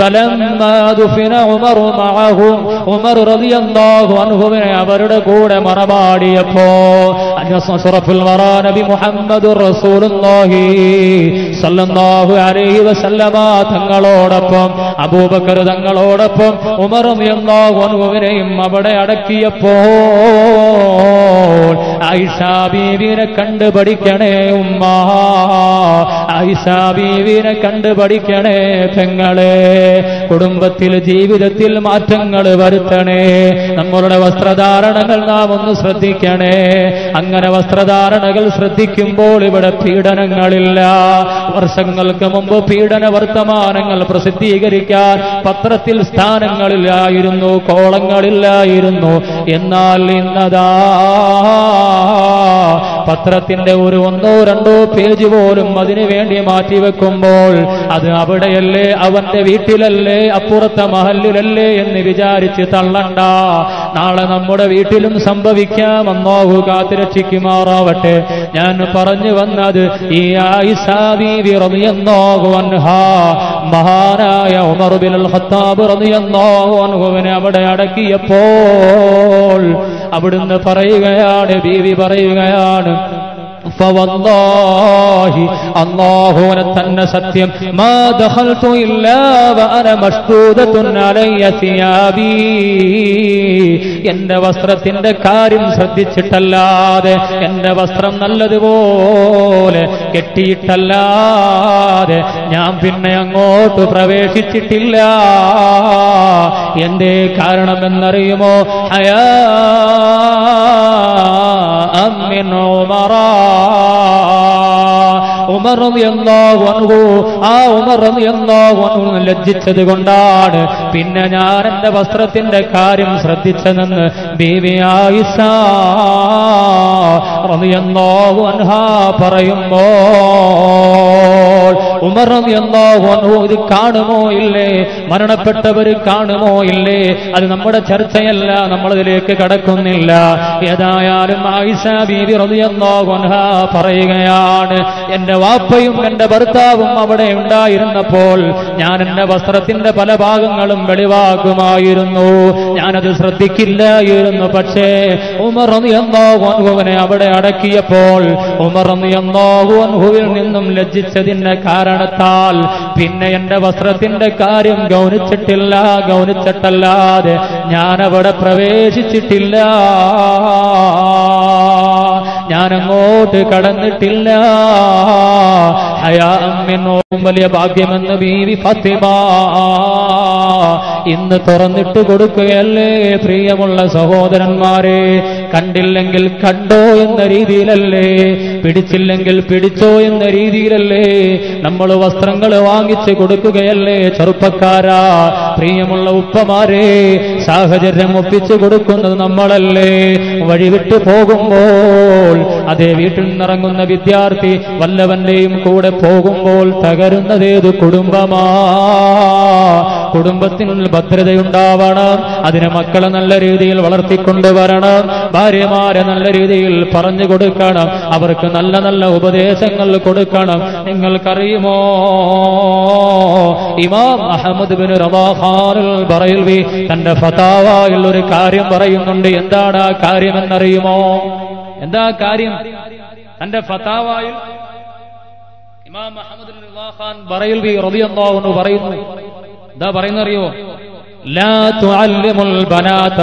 സലമ്മാ ദുഫിന ഉമറു മഅഹു ഉമർ റളിയല്ലാഹു അൻഹുവിനെ അവരുടെ കൂടെ മറമാടിയപ്പോൾ അൻസറഫുൽ വറാ നബി മുഹമ്മദുർ റസൂലുള്ളാഹി സല്ലല്ലാഹു അലൈഹി വസല്ലമ തങ്ങളോടൊപ്പം അബൂബക്കർ തങ്ങളോടൊപ്പം ഉമർ റളിയല്ലാഹു അൻഹുവിനെയും അവിടെ അടക്കിയപ്പോൾ ആയിഷ ബീവിയെ കണ്ടുപഠിക്കണേ ഉമ്മ Aisha Bivine Kandabadikane, Tangale, Kudumbatil Jividatil Matangal Vartane, Namora Vastradara Nagal Nusratikane, Angana Vastradara Nagal Sratikimbo, Liberapida Nangalilla, Varsangal Kambo Pida Navartama, Nangal Prositi Garika, Patratil Stan and Galilla, you don't know, Kolangalilla, you don't know, Yena Linada Patratin de Urundo and Pilgivor, Madine Vendi Mativa Kumbol, Adabadele, Avante Vitilele, Apurta Mahalile, and Nivijari Chitalanda, Nala Namuda Vitilum, Sambavikam, and Mahu Katira Chikimaravate, Yan Paranjavanad, Ia Isavi, Viromian Nogu and Ha, Maharaya, Umar bin al Khattab, Radian Nogu, and Abadaki Apol, Abudin Parayagayad, Bibi Parayagayad. فوالله الله نتن ستيم ما دخلت إلا وأنا مشدودة علي ثيابي إن وسرت إن كارم سديت تلاد إن وسرم نلذ بول كتير تلاد نعم بيني أنغوت بربيشت تلا إن ده كارنا من نريمو حيا أمين عمرا Umar radiyallahu anhu, aa Umar radiyallahu anhu lajjichadu kondaan, pinne njan ente vastrathinte karyam shraddhichathennu, bibi Aisha radiyallahu anha parayumbol, Umar radiyallahu anhu idu kaanumo ille, maranapettavaru kaanumo ille, adu nammude charchayalla, nammal adilekku kadakkunnilla, edayalum Aisha bibi radiyallahu anha parayugayanu, ente വാപ്പയും എന്റെ ഭർത്താവും അവിടെ ഉണ്ടായിരുന്നപ്പോൾ ഞാൻ എന്റെ വസ്ത്രത്തിന്റെ പല ഭാഗങ്ങളും വെളിവാക്കുമായിരുന്നു ഞാനത് ശ്രദ്ധിക്കില്ലായിരുന്നു പക്ഷേ ഉമർ റളിയല്ലാഹു അൻഹുവിനെ അവിടെ അടക്കിയപ്പോൾ ഉമർ റളിയല്ലാഹു അൻഹുവിൽ നിന്നും ലജ്ജിച്ചതിന്റെ കാരണത്താൽ പിന്നെ എന്റെ വസ്ത്രത്തിന്റെ കാര്യം ഗൗനിച്ചിട്ടില്ല ഗൗനിച്ചിട്ടല്ലാതെ ഞാൻ അവിടെ പ്രവേശിച്ചിട്ടില്ല ഞാനങ്ങോട്ട് കടന്നിട്ടില്ല ഹയാ അമ്മിനോം വലിയ ഭാഗ്യമെന്ന് ബീവി ഫാത്തിമ ഇന്ന് തുറന്നിട്ട് കൊടുക്കുകയല്ലേ പ്രിയമുള്ള സഹോദരന്മാരെ കണ്ടില്ലെങ്കിൽ കണ്ടോ എന്ന രീതിയിലല്ലേ പിടിച്ചില്ലെങ്കിൽ പിടിച്ചോ എന്ന രീതിയിലല്ലേ നമ്മൾ വസ്ത്രങ്ങൾ വാങ്ങിച്ച് കൊടുക്കുകയല്ലേ ചെറുപ്പക്കാരാ പ്രിയമുള്ള ഉപ്പമാരെ സാഹചര്യം ഒപ്പിച്ചു കൊടുക്കുന്നത് നമ്മളല്ലേ വഴിവിട്ട് പോകുമ്പോൾ അതേ വീട്ടിൽ നിന്നിറങ്ങുന്ന വിദ്യാർത്ഥി വല്ലവന്റെയും കൂടെ പോകുമ്പോൾ തകരുന്നതേത് കുടുംബമാ കുടുംബത്തിനുള്ള ഭദ്രതയുണ്ടാവണം അതിന് മക്കളെ നല്ല രീതിയിൽ വളർത്തിക്കൊണ്ടുവരണം ഭാര്യമാരെ നല്ല രീതിയിൽ പറഞ്ഞു കൊടുക്കണം അവർക്ക് നല്ല നല്ല ഉപദേശങ്ങൾ കൊടുക്കണം നിങ്ങൾക്കറിയുമോ ഇമാം അഹ്മദ് ബിൻ റവാഹാൽ ബറൈൽവി തന്റെ ഫതാവയിൽ ഒരു കാര്യം പറയുന്നുണ്ട് എന്താണ് ആ കാര്യമെന്നറിയുമോ എന്താ കാര്യം തന്റെ ഫതാവയിൽ ഇമാം അഹ്മദ് ബിൻ റവാഹാൻ ബറൈൽവി റളിയല്ലാഹു അൻഹു പറയുന്നു എന്താ പറയുന്നറിയോ ലാ തുഅല്ലിമുൽ ബനാത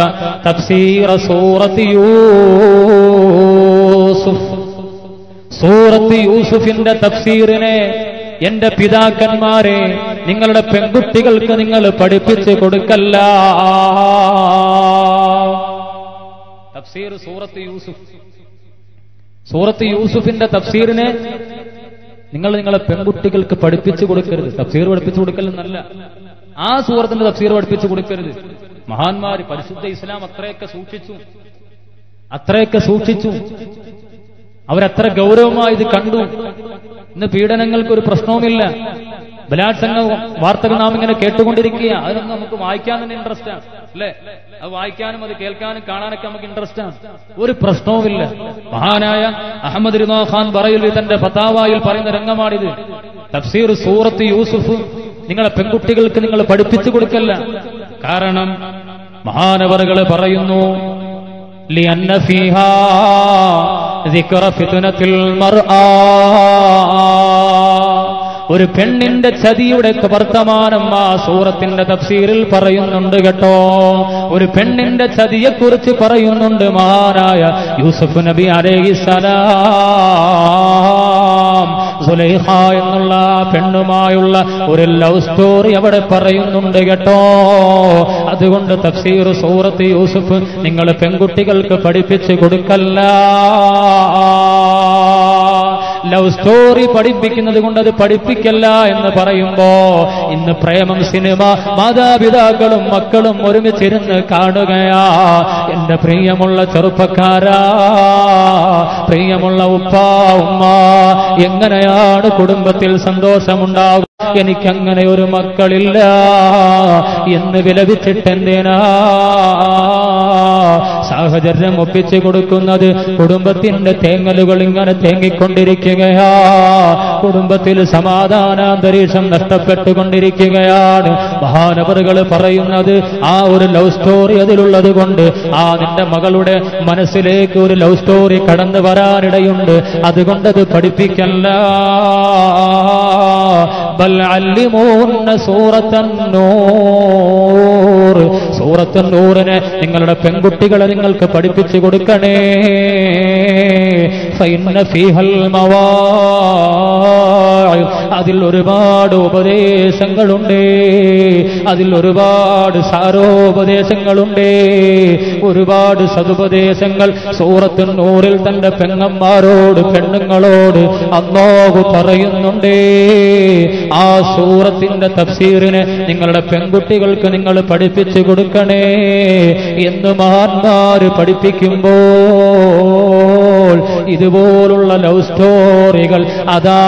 തഫ്സീറ സൂറത്തി യൂസുഫ് സൂറത്തി യൂസുഫിന്റെ തഫ്സീറിനെ എന്റെ പിതാക്കന്മാരെ നിങ്ങളുടെ പെൺകുട്ടികൾക്ക് നിങ്ങൾ പഠിപ്പിച്ചു കൊടുക്കല്ല തഫ്സീർ സൂറത്ത് യൂസുഫ് സൂറത്ത് യൂസുഫിന്റെ തഫ്സീറിനെ നിങ്ങൾ നിങ്ങളുടെ പെൺകുട്ടികൾക്ക് പഠിപ്പിച്ചു കൊടുക്കരുത് തഫ്സീർ പഠിപ്പിച്ചു കൊടുക്കലെന്നല്ല ആ സൂറത്തിന്റെ തഫ്സീർ പഠിപ്പിച്ചു കൊടുക്കരുത് മഹാന്മാർ പരിശുദ്ധ ഇസ്ലാം അത്രയൊക്കെ സൂക്ഷിച്ചു അത്രയൊക്കെ സൂക്ഷിച്ചു അവരത്ര ഗൗരവമായി ഇത് കണ്ടു ഇന്ന് പീഡനങ്ങൾക്ക് ഒരു പ്രശ്നവുമില്ല ബലാത്സംഗ വാർത്തകൾ നാം ഇങ്ങനെ കേട്ടുകൊണ്ടിരിക്കുക അതിനൊന്നും നമുക്ക് വായിക്കാൻ തന്നെ ഇൻട്രസ്റ്റ് ആണ് അല്ലേ അത് വായിക്കാനും അത് കേൾക്കാനും കാണാനൊക്കെ നമുക്ക് ഇൻട്രസ്റ്റ് ആണ് ഒരു പ്രശ്നവുമില്ല മഹാനായ അഹമ്മദ് റിദാ ഖാൻ ബറൈലി തന്റെ ഫതാവായിൽ പറയുന്ന രംഗമാണിത് തഫ്സീർ സൂറത്ത് യൂസുഫ് നിങ്ങളെ പെൺകുട്ടികൾക്ക് നിങ്ങൾ പഠിപ്പിച്ചു കൊടുക്കല്ല കാരണം മഹാനവറുകളെ പറയുന്നു لأن فيها ذكر فتنة المرأة ഒരു പെണ്ണിന്റെ ചതിയുടെ വർത്തമാനം ആ സൂറത്തിന്റെ തഫ്സീറിൽ പറയുന്നുണ്ട് കേട്ടോ ഒരു പെണ്ണിന്റെ ചതിയെക്കുറിച്ച് പറയുന്നുണ്ട് മഹാനായ യൂസഫ് നബി അലൈഹിസ്സലാം സുലൈഖ എന്നുള്ള പെണ്ണുമായുള്ള ഒരു ലവ് സ്റ്റോറി അവിടെ പറയുന്നുണ്ട് കേട്ടോ. അതുകൊണ്ട് തഫ്സീർ സൂറത്ത് യൂസുഫ് നിങ്ങൾ പെൺകുട്ടികൾക്ക് പഠിപ്പിച്ചു കൊടുക്കല്ല. ലവ് സ്റ്റോറി പഠിപ്പിക്കുന്നത് കൊണ്ട് അത് പഠിപ്പിക്കല്ല എന്ന് പറയുമ്പോ ഇന്ന് പ്രേമം സിനിമ മാതാപിതാക്കളും മക്കളും ഒരുമിച്ചിരുന്ന് കാണുകയാ. എന്റെ പ്രിയമുള്ള ചെറുപ്പക്കാരാ, പ്രിയമുള്ള ഉപ്പ ഉമ്മ, എങ്ങനെയാണ് കുടുംബത്തിൽ സന്തോഷമുണ്ടാകുക? എനിക്കങ്ങനെ ഒരു മക്കളില്ല എന്ന് വിലപിച്ചിട്ടെന്തിനാ സാഹചര്യം ഒപ്പിച്ചു കൊടുക്കുന്നത്? കുടുംബത്തിന്റെ തേങ്ങലുകൾ ഇങ്ങനെ തേങ്ങിക്കൊണ്ടിരിക്കുകയാ. കുടുംബത്തിൽ സമാധാനാന്തരീക്ഷം നഷ്ടപ്പെട്ടുകൊണ്ടിരിക്കുകയാണ്. മഹാനവറുകൾ പറയുന്നത് ആ ഒരു ലവ് സ്റ്റോറി അതിലുള്ളത് കൊണ്ട് ആ നിന്റെ മകളുടെ മനസ്സിലേക്ക് ഒരു ലവ് സ്റ്റോറി കടന്നു വരാനിടയുണ്ട്. അതുകൊണ്ടത് പഠിപ്പിക്കല്ല. ബൽ അല്ലിമൂന്ന സൂറത്തുന്നൂർ, സൂറത്തുന്നൂറിനെ നിങ്ങളുടെ പെൺകുട്ടികളെ നിങ്ങൾക്ക് പഠിപ്പിച്ചു കൊടുക്കണേ. ഫഇന്ന ഫീഹൽ മവാഇ, അതിൽ ഒരുപാട് ഉപദേശങ്ങളുണ്ട്, അതിൽ ഒരുപാട് സാരോപദേശങ്ങളുണ്ട്, ഒരുപാട് സതുപദേശങ്ങൾ സൂറത്തുന്നൂറിൽ തന്റെ പെങ്ങന്മാരോട് പെണ്ണുങ്ങളോട് അല്ലാഹു പറയുന്നുണ്ട്. ആ സൂറത്തിന്റെ തഫ്സീറിനെ നിങ്ങളുടെ പെൺകുട്ടികൾക്ക് നിങ്ങൾ പഠിപ്പിച്ചു കൊടുക്കണേ എന്ന് മഹാന്മാര് പഠിപ്പിക്കുമ്പോൾ ഇതുപോലുള്ള ലവ് സ്റ്റോറികൾ അതാ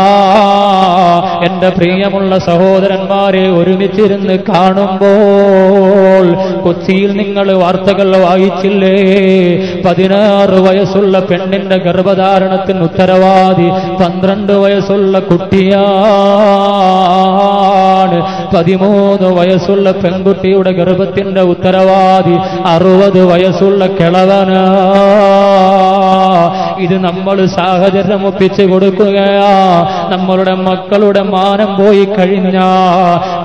എന്റെ പ്രിയമുള്ള സഹോദരന്മാരെ ഒരുമിച്ചിരുന്ന് കാണുമ്പോൾ. കൊച്ചിയിൽ നിങ്ങൾ വാർത്തകൾ വായിച്ചില്ലേ? പതിനാറ് വയസ്സുള്ള പെണ്ണിന്റെ ഗർഭധാരണത്തിന് ഉത്തരവാദി പന്ത്രണ്ട് വയസ്സുള്ള കുട്ടിയാ. പതിമൂന്ന് വയസ്സുള്ള പെൺകുട്ടിയുടെ ഗർഭത്തിന്റെ ഉത്തരവാദി അറുപത് വയസ്സുള്ള കിളവന. ഇത് നമ്മൾ സാഹചര്യം ഒപ്പിച്ചു കൊടുക്കുകയാ. നമ്മളുടെ മക്കളുടെ മാനം പോയി കഴിഞ്ഞാ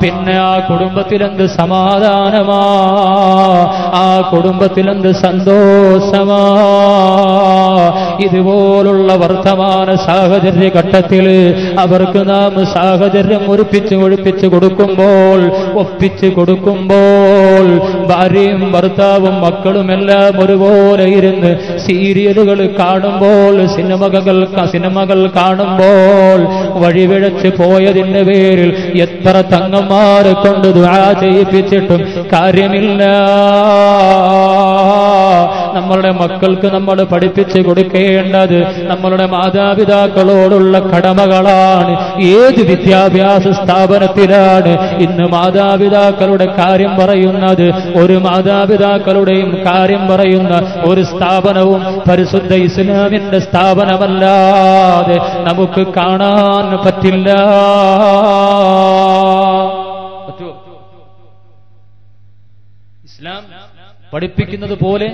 പിന്നെ ആ കുടുംബത്തിലെന്ത് സമാധാനമാ, ആ കുടുംബത്തിലെന്ത് സന്തോഷമാ. ഇതുപോലുള്ള വർത്തമാന സാഹചര്യ ഘട്ടത്തിൽ അവർക്ക് നാം സാഹചര്യം ഒരുപ്പിച്ച് ഒഴിപ്പിച്ചു കൊടുക്കുമ്പോൾ ഒപ്പിച്ചു കൊടുക്കുമ്പോൾ ഭാര്യയും ഭർത്താവും മക്കളുമെല്ലാം ഒരുപോലെ ഇരുന്ന് സീരിയലുകൾ കാണുമ്പോൾ, സിനിമകൾ സിനിമകൾ കാണുമ്പോൾ വഴിവിഴച്ച് പോയതിൻ്റെ പേരിൽ എത്ര തങ്ങന്മാരെ കൊണ്ട് ദുആ ചെയ്യിപ്പിച്ചിട്ടും കാര്യമില്ല. നമ്മളുടെ മക്കൾക്ക് നമ്മൾ പഠിപ്പിച്ചു കൊടുക്കേണ്ടത് നമ്മളുടെ മാതാപിതാക്കളോടുള്ള കടമകളാണ്. ഏത് വിദ്യാഭ്യാസ സ്ഥാപനത്തിലാണ് ഇന്ന് മാതാപിതാക്കളുടെ കാര്യം പറയുന്നത്? ഒരു മാതാപിതാക്കളുടെയും കാര്യം പറയുന്ന ഒരു സ്ഥാപനവും പരിശുദ്ധ ഇസ്ലാമിന്റെ സ്ഥാപനമല്ലാതെ നമുക്ക് കാണാൻ പറ്റില്ല. ഇസ്ലാം പഠിപ്പിക്കുന്നത് പോലെ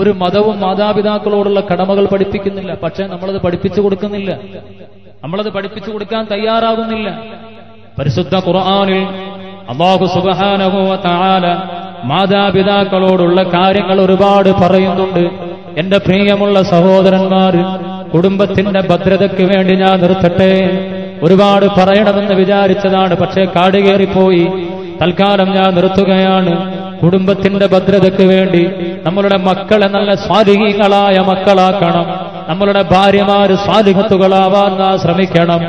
ഒരു മതവും മാതാപിതാക്കളോടുള്ള കടമകൾ പഠിപ്പിക്കുന്നില്ല. പക്ഷെ നമ്മളത് പഠിപ്പിച്ചു കൊടുക്കുന്നില്ല, നമ്മളത് പഠിപ്പിച്ചു കൊടുക്കാൻ തയ്യാറാകുന്നില്ല. പരിശുദ്ധ ഖുർആനിൽ അല്ലാഹു സുബ്ഹാനഹു വ തആല മാതാപിതാക്കളോടുള്ള കാര്യങ്ങൾ ഒരുപാട് പറയുന്നുണ്ട്. എന്റെ പ്രിയമുള്ള സഹോദരന്മാർ, കുടുംബത്തിന്റെ ഭദ്രതയ്ക്ക് വേണ്ടി ഞാൻ നിർത്തട്ടെ. ഒരുപാട് പറയണമെന്ന് വിചാരിച്ചതാണ്, പക്ഷേ കാട് കയറിപ്പോയി. തൽക്കാലം ഞാൻ നിർത്തുകയാണ്. കുടുംബത്തിന്റെ ഭദ്രതയ്ക്ക് വേണ്ടി നമ്മളുടെ മക്കളെ നല്ല സ്വാലിഹീങ്ങളായ മക്കളാക്കണം. നമ്മളുടെ ഭാര്യമാര് സ്വാലിഹത്തുകളാവാൻ നാം ശ്രമിക്കണം.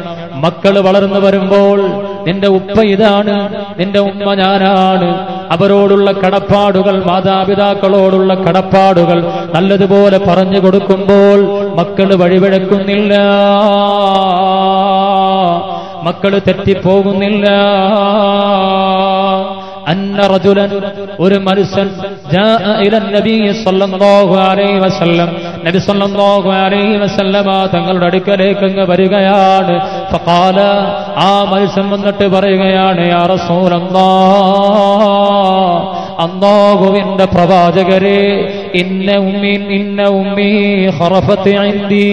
മക്കൾ വളർന്നു വരുമ്പോൾ നിന്റെ ഉപ്പ ഇതാണ്, നിന്റെ ഉമ്മ ഞാനാണ്, അവരോടുള്ള കടപ്പാടുകൾ മാതാപിതാക്കളോടുള്ള കടപ്പാടുകൾ നല്ലതുപോലെ പറഞ്ഞു കൊടുക്കുമ്പോൾ മക്കൾ വഴിവിഴക്കുന്നില്ല, മക്കൾ തെറ്റിപ്പോകുന്നില്ല. അന്ന റജുലൻ, ഒരു മനുഷ്യൻ, ജാഅ ഇലൻ നബി സല്ലല്ലാഹു അലൈഹി വസല്ലം, നബി സല്ലല്ലാഹു അലൈഹി വസല്ലമ തങ്ങളുടെ അടുക്കലേക്ക് അങ്ങ് വരികയാണ്. ഫഖാല, ആ മനുഷ്യൻ വന്നിട്ട് പറയുകയാണ്, യാ റസൂലല്ലാഹ്, അല്ലാഹുവിന്റെ പ്രവാചകരെ, ഇന്ന ഉമ്മി ഇന്ന ഉമ്മി ഖറഫത്ത് ഇന്ദി,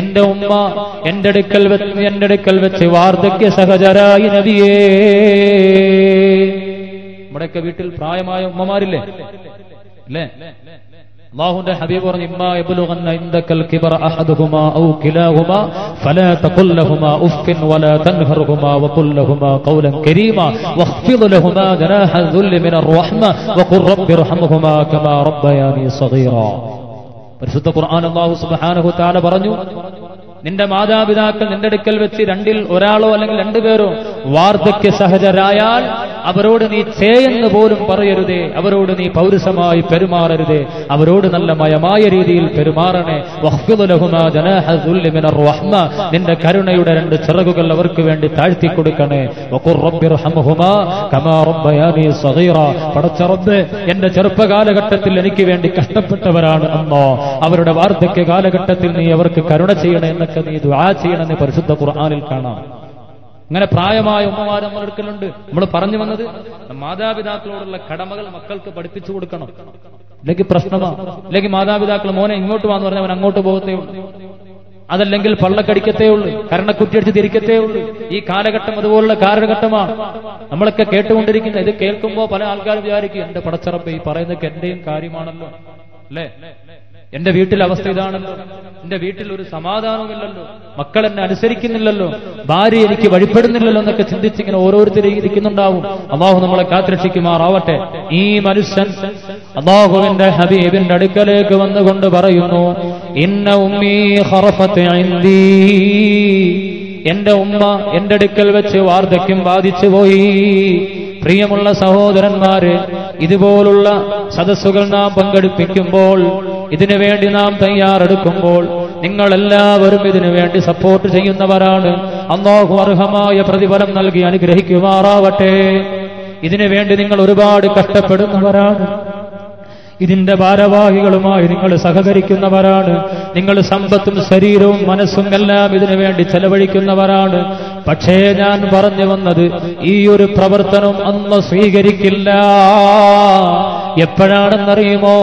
എന്റെ ഉമ്മ എന്റെ അടുക്കൽ വെച്ച് എന്റെ അടുക്കൽ വെച്ച് വാർദ്ധക്യ സഹജരായി നബിയേ. നമ്മുടെയൊക്കെ വീട്ടിൽ പ്രായമായ ഉമ്മമാരില്ലേ? അല്ലേ? അല്ലാഹുവിന്റെ ഹബീബ് പറഞ്ഞു ഇമ്മാ യബ്ലുഗന്ന ഇൻദകൽ കിബറ അഹദുഹുമാ ഔ കിലാഹുമാ ഫലാ തഖുൽ ലഹുമാ ഉഫ്ഫിൻ വലാ തൻഹർഹുമാ വഖുൽ ലഹുമാ ഖൗലൻ കരീമാ വഖ്ഫിദ് ലഹുമാ ജനാഹ ദുല്ലി മിനർ റഹ്മ വഖുർ റബ്ബി റഹ്മുഹുമാ കമാ റബ്ബയാനി സഗീറാ. പരിശുദ്ധ ഖുർആൻ അല്ലാഹു സുബ്ഹാനഹു തആല പറഞ്ഞു, നിന്റെ മാതാപിതാക്കൾ നിന്റെ അടുക്കൽ വെച്ച് രണ്ടിൽ ഒരാളോ അല്ലെങ്കിൽ രണ്ടുപേരോ വാർദ്ധക്യ സഹജരായാൽ അവരോട് നീ ചേയെന്ന് പോലും പറയരുതേ, അവരോട് നീ പൗരുഷമായി പെരുമാറരുതേ, അവരോട് നല്ല മയമായ രീതിയിൽ പെരുമാറണേ. നിന്റെ കരുണയുടെ രണ്ട് ചിറകുകൾ അവർക്ക് വേണ്ടി താഴ്ത്തി കൊടുക്കണേ. പടച്ച റബ്ബേ, എന്റെ ചെറുപ്പകാലഘട്ടത്തിൽ എനിക്ക് വേണ്ടി കഷ്ടപ്പെട്ടവരാണ് അമ്മോ, അവരുടെ വാർദ്ധക്യ കാലഘട്ടത്തിൽ നീ അവർക്ക് കരുണ ചെയ്യണേ എന്നൊക്കെ നീ ദുആ ചെയ്യണമെന്ന് പരിശുദ്ധ ഖുർആനിൽ കാണാം. അങ്ങനെ പ്രായമായ ഉമ്മമാർ നമ്മുടെ അടുക്കലുണ്ട്. നമ്മൾ പറഞ്ഞു വന്നത് മാതാപിതാക്കളോടുള്ള കടമകൾ മക്കൾക്ക് പഠിപ്പിച്ചു കൊടുക്കണം. ഇല്ലെങ്കിൽ പ്രശ്നമാണ്. ഇല്ലെങ്കിൽ മാതാപിതാക്കൾ മോനെ ഇങ്ങോട്ട് വാന്ന് പറഞ്ഞാൽ അവൻ അങ്ങോട്ട് പോകത്തേ ഉള്ളൂ, അതല്ലെങ്കിൽ പള്ളക്കടിക്കത്തേ ഉള്ളൂ, കരണക്കുറ്റിയടിച്ച് തിരിക്കത്തേ ഉള്ളൂ. ഈ കാലഘട്ടം അതുപോലുള്ള കാലഘട്ടമാണ് നമ്മളൊക്കെ കേട്ടുകൊണ്ടിരിക്കുന്നത്. ഇത് കേൾക്കുമ്പോൾ പല ആൾക്കാരും വിചാരിക്കും, എന്റെ പടച്ചറപ്പ് ഈ പറയുന്നതൊക്കെ എന്റെയും കാര്യമാണല്ലോ, അല്ലേ? എന്റെ വീട്ടിലെ അവസ്ഥ ഇതാണല്ലോ, എന്റെ വീട്ടിൽ ഒരു സമാധാനവുമില്ലല്ലോ, മക്കൾ എന്നെ അനുസരിക്കുന്നില്ലല്ലോ, ഭാര്യ എനിക്ക് വഴിപ്പെടുന്നില്ലല്ലോ എന്നൊക്കെ ചിന്തിച്ചിങ്ങനെ ഓരോരുത്തരെ ഇരിക്കുന്നുണ്ടാവും. അല്ലാഹു നമ്മളെ കാത്തിരക്ഷിക്കുമാറാവട്ടെ. ഈ മനുഷ്യൻ അല്ലാഹുവിന്റെ ഹബീബിന്റെ അടുക്കലേക്ക് വന്നുകൊണ്ട് പറയുന്നു, ഇന്ന ഉമ്മീ ഖറഫത് ഇൻദീ, എന്റെ ഉമ്മ എന്റെ അടുക്കൽ വെച്ച് വാർദ്ധക്യം ബാധിച്ചു പോയി. പ്രിയമുള്ള സഹോദരന്മാരെ, ഇതുപോലുള്ള സദസ്സുകൾ നാം പങ്കെടുപ്പിക്കുമ്പോൾ, ഇതിനുവേണ്ടി നാം തയ്യാറെടുക്കുമ്പോൾ നിങ്ങളെല്ലാവരും ഇതിനുവേണ്ടി സപ്പോർട്ട് ചെയ്യുന്നവരാണ്. അല്ലാഹു അർഹമായ പ്രതിഫലം നൽകി അനുഗ്രഹിക്കുമാറാവട്ടെ. ഇതിനുവേണ്ടി നിങ്ങൾ ഒരുപാട് കഷ്ടപ്പെടുന്നവരാണ്, ഇതിന്റെ ഭാരവാഹികളുമായി നിങ്ങൾ സഹകരിക്കുന്നവരാണ്, നിങ്ങൾ സമ്പത്തും ശരീരവും മനസ്സും എല്ലാം ഇതിനുവേണ്ടി ചെലവഴിക്കുന്നവരാണ്. പക്ഷേ ഞാൻ പറഞ്ഞു വന്നത്, ഈ ഒരു പ്രവർത്തനം അന്ന് സ്വീകരിക്കില്ല. എപ്പോഴാണെന്നറിയുമോ?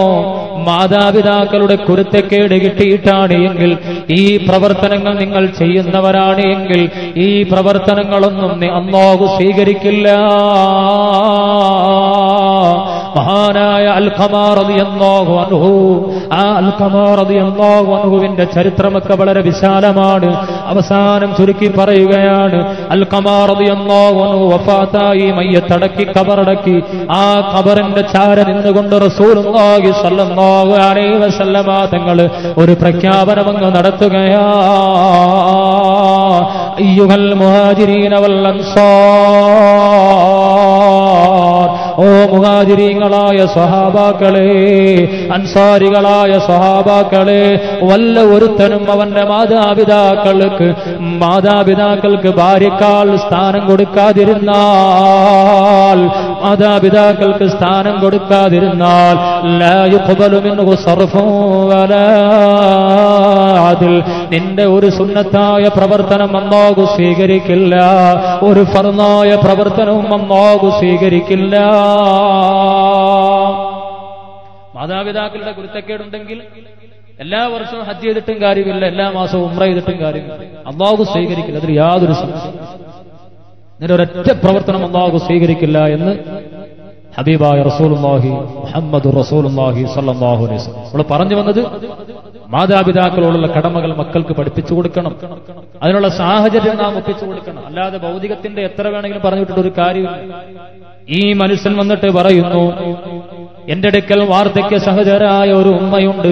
മാതാപിതാക്കളുടെ കുരുത്തക്കേട് കിട്ടിയിട്ടാണ് എങ്കിൽ, ഈ പ്രവർത്തനങ്ങൾ നിങ്ങൾ ചെയ്യുന്നവരാണ് എങ്കിൽ, ഈ പ്രവർത്തനങ്ങളൊന്നും അല്ലാഹു സ്വീകരിക്കില്ല. മഹാനായ അൽഖമാ റളിയല്ലാഹു അൻഹു, ആ അൽഖമാ റളിയല്ലാഹു അൻഹുവിന്റെ ചരിത്രമൊക്കെ വളരെ വിശാലമാണ്. അവസാനം ചുരുക്കി പറയുകയാണ്, അൽഖമാ റളിയല്ലാഹു അൻഹു വഫാത്തായി, മയ്യത്തടക്കി ഖബറടക്കി. ആ ഖബറിന്റെ ചാര നിന്നുകൊണ്ട് റസൂലുള്ളാഹി സ്വല്ലല്ലാഹു അലൈഹി വസല്ലമ തങ്ങൾ ഒരു പ്രഖ്യാപനം അങ്ങ് നടത്തുകയാ, അയ്യുഹൽ മുഹാജിരീന വൽ അൻസാർ, ഓ മുഹാജിരീങ്ങളായ സ്വഹാബാക്കളെ, അൻസാരികളായ സ്വഹാബാക്കളെ, വല്ല ഒരുത്തനും അവന്റെ മാതാപിതാക്കൾക്ക് മാതാപിതാക്കൾക്ക് ഭാര്യക്കാൾ സ്ഥാനം കൊടുക്കാതിരുന്നാൽ മാതാപിതാക്കൾക്ക് സ്ഥാനം കൊടുക്കാതിരുന്നാൽ ലാ യുഖ്ബലു മിൻഹു സർഫുൻ വലാ അദൽ, നിന്റെ ഒരു സുന്നത്തായ പ്രവർത്തനം അല്ലാഹു സ്വീകരിക്കില്ല, ഒരു ഫർളായ പ്രവർത്തനവും അല്ലാഹു സ്വീകരിക്കില്ല. മാതാപിതാക്കളുടെ കുരുത്തക്കേടുണ്ടെങ്കിൽ എല്ലാ വർഷവും ഹജ്ജ് ചെയ്തിട്ടും കാര്യമില്ല, എല്ലാ മാസവും ഉംറ ചെയ്തിട്ടും കാര്യമില്ല, അല്ലാഹു സ്വീകരിക്കില്ല. അതിൽ യാതൊരു സംശയം, നിന്റെ ഒരൊറ്റ പ്രവർത്തനം അല്ലാഹു സ്വീകരിക്കില്ല എന്ന് ഹബീബായ റസൂലുള്ളാഹി മുഹമ്മദ് റസൂലുള്ളാഹി സ്വല്ലല്ലാഹു അലൈഹി വസല്ലം. നമ്മൾ പറഞ്ഞു വന്നത്, മാതാപിതാക്കളോടുള്ള കടമകൾ മക്കൾക്ക് പഠിപ്പിച്ചു കൊടുക്കണം, അതിനുള്ള സാഹചര്യം നാം ഒപ്പിച്ചു കൊടുക്കണം. അല്ലാതെ ഭൗതികത്തിന്റെ എത്ര വേണമെങ്കിലും പറഞ്ഞുവിട്ടിട്ട് ഒരു കാര്യമില്ല. ഈ മനുഷ്യൻ വന്നിട്ട് പറയുന്നു, എന്റെ അടുക്കൽ വാർദ്ധക്യ സഹജരായ ഒരു ഉമ്മയുണ്ട്,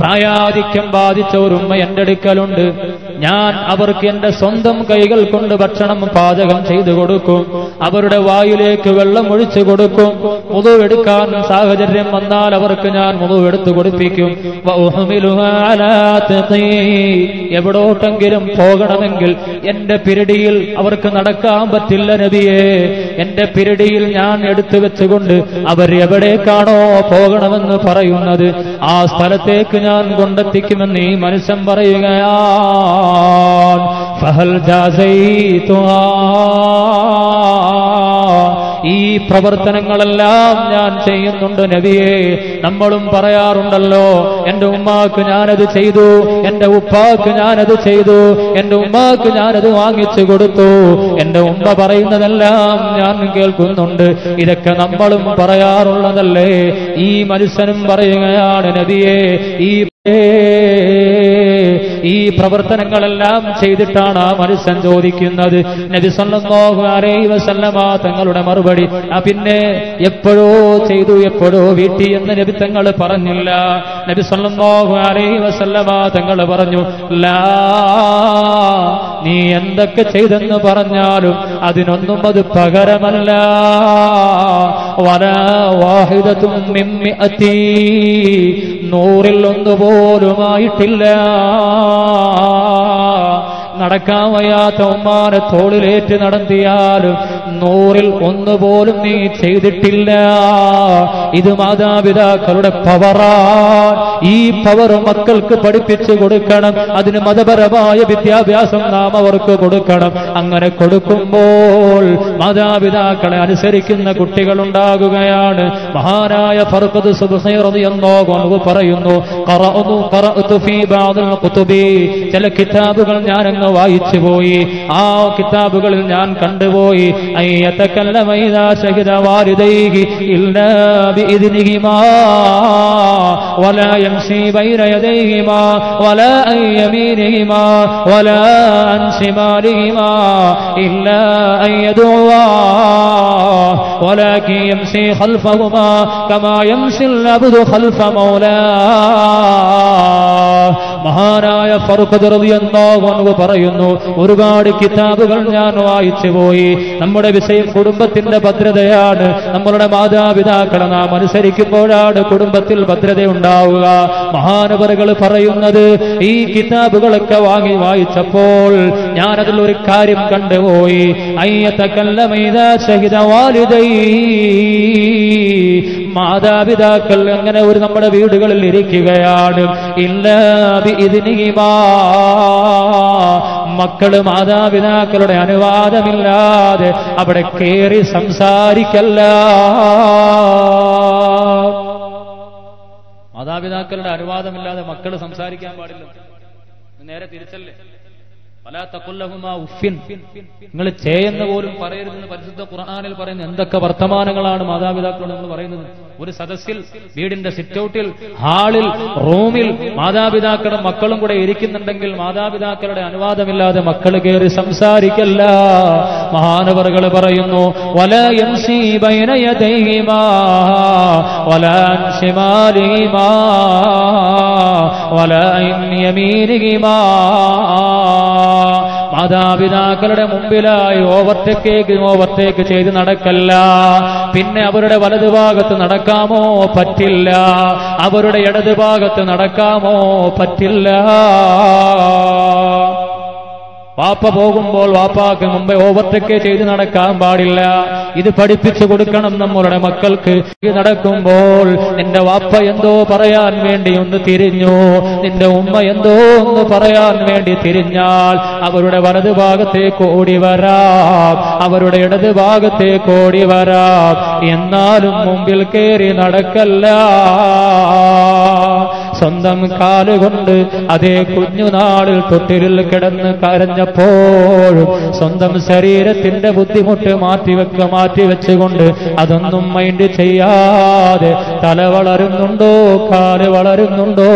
പ്രായാധിക്യം ബാധിച്ച ഒരു ഉമ്മ എന്റെ അടുക്കലുണ്ട്, ഞാൻ അവർക്ക് എന്റെ സ്വന്തം കൈകൾ കൊണ്ട് ഭക്ഷണം പാചകം ചെയ്തു കൊടുക്കും, അവരുടെ വായിലേക്ക് വെള്ളം ഒഴിച്ചു കൊടുക്കും, മുതുവെടുക്കാൻ സാഹചര്യം വന്നാൽ അവർക്ക് ഞാൻ മുതുവെടുത്തു കൊടുപ്പിക്കും, എവിടോട്ടെങ്കിലും പോകണമെങ്കിൽ എന്റെ പിരടിയിൽ അവർക്ക് നടക്കാൻ പറ്റില്ല നബിയേ, എന്റെ പിരടിയിൽ ഞാൻ എടുത്തു വെച്ചുകൊണ്ട് അവരെവിടേക്കാണോ പോകണമെന്ന് പറയുന്നത് ആ സ്ഥലത്തേക്ക് ഞാൻ കൊണ്ടെത്തിക്കുമെന്ന് ഈ മനുഷ്യൻ പറയുകയാണ്. ഫഹൽ ജാസൈതുഹാ. ഈ പ്രവർത്തനങ്ങളെല്ലാം ഞാൻ ചെയ്യുന്നുണ്ട് നബിയെ. നമ്മളും പറയാറുണ്ടല്ലോ, എന്റെ ഉമ്മാക്ക് ഞാനത് ചെയ്തു, എന്റെ ഉപ്പാക്ക് ഞാനത് ചെയ്തു, എന്റെ ഉമ്മാക്ക് ഞാനത് വാങ്ങിച്ചു കൊടുത്തു, എന്റെ ഉമ്മ പറയുന്നതെല്ലാം ഞാൻ കേൾക്കുന്നുണ്ട്. ഇതൊക്കെ നമ്മളും പറയാറുള്ളതല്ലേ. ഈ മനുഷ്യനും പറയുകയാണ് നബിയെ, ഈ ഈ പ്രവർത്തനങ്ങളെല്ലാം ചെയ്തിട്ടാണ് ആ മനുഷ്യൻ ചോദിക്കുന്നത്. നബി സല്ലല്ലാഹു അലൈഹി വസല്ലമ തങ്ങളുടെ മറുപടി, ആ പിന്നെ എപ്പോഴോ ചെയ്തു, എപ്പോഴോ വീട്ടി എന്ന് നബി തങ്ങൾ പറഞ്ഞില്ല. നബി സല്ലല്ലാഹു അലൈഹി വസല്ലമ തങ്ങൾ പറഞ്ഞു, ലാ, നീ എന്തൊക്കെ ചെയ്തെന്ന് പറഞ്ഞാലും അതിനൊന്നും അത് പകരമല്ല. വലാ വാഹിദത്തും മിൻ മിഅതി, നൂറിൽ ഒന്ന് പോലുമായിട്ടില്ല. നടക്കാൻ വയ്യാത്ത ഉമ്മാനെ തോളിലേറ്റ് നടത്തിയാലും നൂറിൽ ഒന്നുപോലും നീ ചെയ്തിട്ടില്ല. ഇത് മാതാപിതാക്കളുടെ പവറാ. ഈ പവർ മക്കൾക്ക് പഠിപ്പിച്ചു കൊടുക്കണം. അതിന് മതപരമായ വിദ്യാഭ്യാസം നാം അവർക്ക് കൊടുക്കണം. അങ്ങനെ കൊടുക്കുമ്പോൾ മാതാപിതാക്കളെ അനുസരിക്കുന്ന കുട്ടികളുണ്ടാകുകയാണ്. മഹാനായ ഫർഖദ് സുബ്ഹി റളിയല്ലാഹു അൻഹു പറയുന്നു, ഖറഅതു ഖറഅതു ഫീ ബഅദിൽ ഖുതുബി, ചില കിതാബുകൾ ഞാനങ്ങ് വായിച്ചു പോയി, ആ കിതാബുകളിൽ ഞാൻ കണ്ടുപോയി, മഹാനായ ഫർഖദ് റളിയല്ലാഹു അൻഹു പറയുന്നു, ഒരുപാട് കിതാബുകൾ ഞാൻ വായിച്ചു പോയി. നമ്മുടെ വിഷയം കുടുംബത്തിന്റെ ഭദ്രതയാണ്. നമ്മളുടെ മാതാപിതാക്കളെ നാം അനുസരിക്കുമ്പോഴാണ് കുടുംബത്തിൽ ഭദ്രതയുണ്ടാവുക. മഹാനവറുകൾ പറയുന്നത്, ഈ കിതാബുകളൊക്കെ വാങ്ങി വായിച്ചപ്പോൾ ഞാനതിൽ ഒരു കാര്യം കണ്ടുപോയി. മാതാപിതാക്കൾ അങ്ങനെ ഒരു നമ്മുടെ വീടുകളിൽ ഇരിക്കുകയാണ്, ഇല്ല ഇതിനിമാ, മക്കള് മാതാപിതാക്കളുടെ അനുവാദമില്ലാതെ അവിടെ കയറി സംസാരിക്കല്ല. മാതാപിതാക്കളുടെ അനുവാദമില്ലാതെ മക്കൾ സംസാരിക്കാൻ പാടില്ല, നേരെ തിരിച്ചല്ലേ. വലാ തഖുല്ലഹുമാ ഉഫ്ഫിൻ, നിങ്ങൾ ചെയ്യുന്ന പോലും പറയരുതെന്ന് പരിശുദ്ധ ഖുർആനിൽ പറയുന്ന എന്തൊക്കെ വർത്തമാനങ്ങളാണ് മാതാപിതാക്കളോട് നമ്മൾ പറയുന്നത്. ഒരു സദസ്സിൽ, വീടിന്റെ സിറ്റൗട്ടിൽ, ഹാളിൽ, റൂമിൽ മാതാപിതാക്കളും മക്കളും കൂടെ ഇരിക്കുന്നുണ്ടെങ്കിൽ മാതാപിതാക്കളുടെ അനുവാദമില്ലാതെ മക്കൾ കയറി സംസാരിക്കല്ല. മഹാനവറുകൾ പറയുന്നു, വലാ യംസി ബൈന യദൈഹിമാ വലാ അൻ ശിമാലിഹിമാ വലാ അൻ യമീനിഹിമാ. മാതാപിതാക്കളുടെ മുമ്പിലായി ഓവർടേക്ക് ഓവർടേക്ക് ചെയ്ത് നടക്കല്ല. പിന്നെ അവരുടെ വലതുഭാഗത്ത് നടക്കാമോ? പറ്റില്ല. അവരുടെ ഇടതുഭാഗത്ത് നടക്കാമോ? പറ്റില്ല. വാപ്പ പോകുമ്പോൾ വാപ്പാക്ക് മുമ്പേ ഓവർടേക്ക് ചെയ്ത് നടക്കാൻ പാടില്ല. ഇത് പഠിപ്പിച്ചു കൊടുക്കണം നമ്മളുടെ മക്കൾക്ക്. നടക്കുമ്പോൾ നിന്റെ വാപ്പ എന്തോ പറയാൻ വേണ്ടി ഒന്ന് തിരിഞ്ഞു, നിന്റെ ഉമ്മ എന്തോ ഒന്ന് പറയാൻ വേണ്ടി തിരിഞ്ഞാൽ അവരുടെ വലതു ഭാഗത്തേക്ക് ഓടി വരാം, അവരുടെ ഇടത് ഭാഗത്തേക്ക് ഓടി വരാം, എന്നാലും മുമ്പിൽ കയറി നടക്കല്ല. സ്വന്തം കാലുകൊണ്ട് അതേ കുഞ്ഞുനാളിൽ തൊട്ടിലിൽ കിടന്ന് കരഞ്ഞപ്പോഴും സ്വന്തം ശരീരത്തിന്റെ ബുദ്ധിമുട്ട് മാറ്റിവെക്ക മാറ്റിവെച്ചുകൊണ്ട് അതൊന്നും മൈൻഡ് ചെയ്യാതെ, തല വളരുന്നുണ്ടോ കാല് വളരുന്നുണ്ടോ,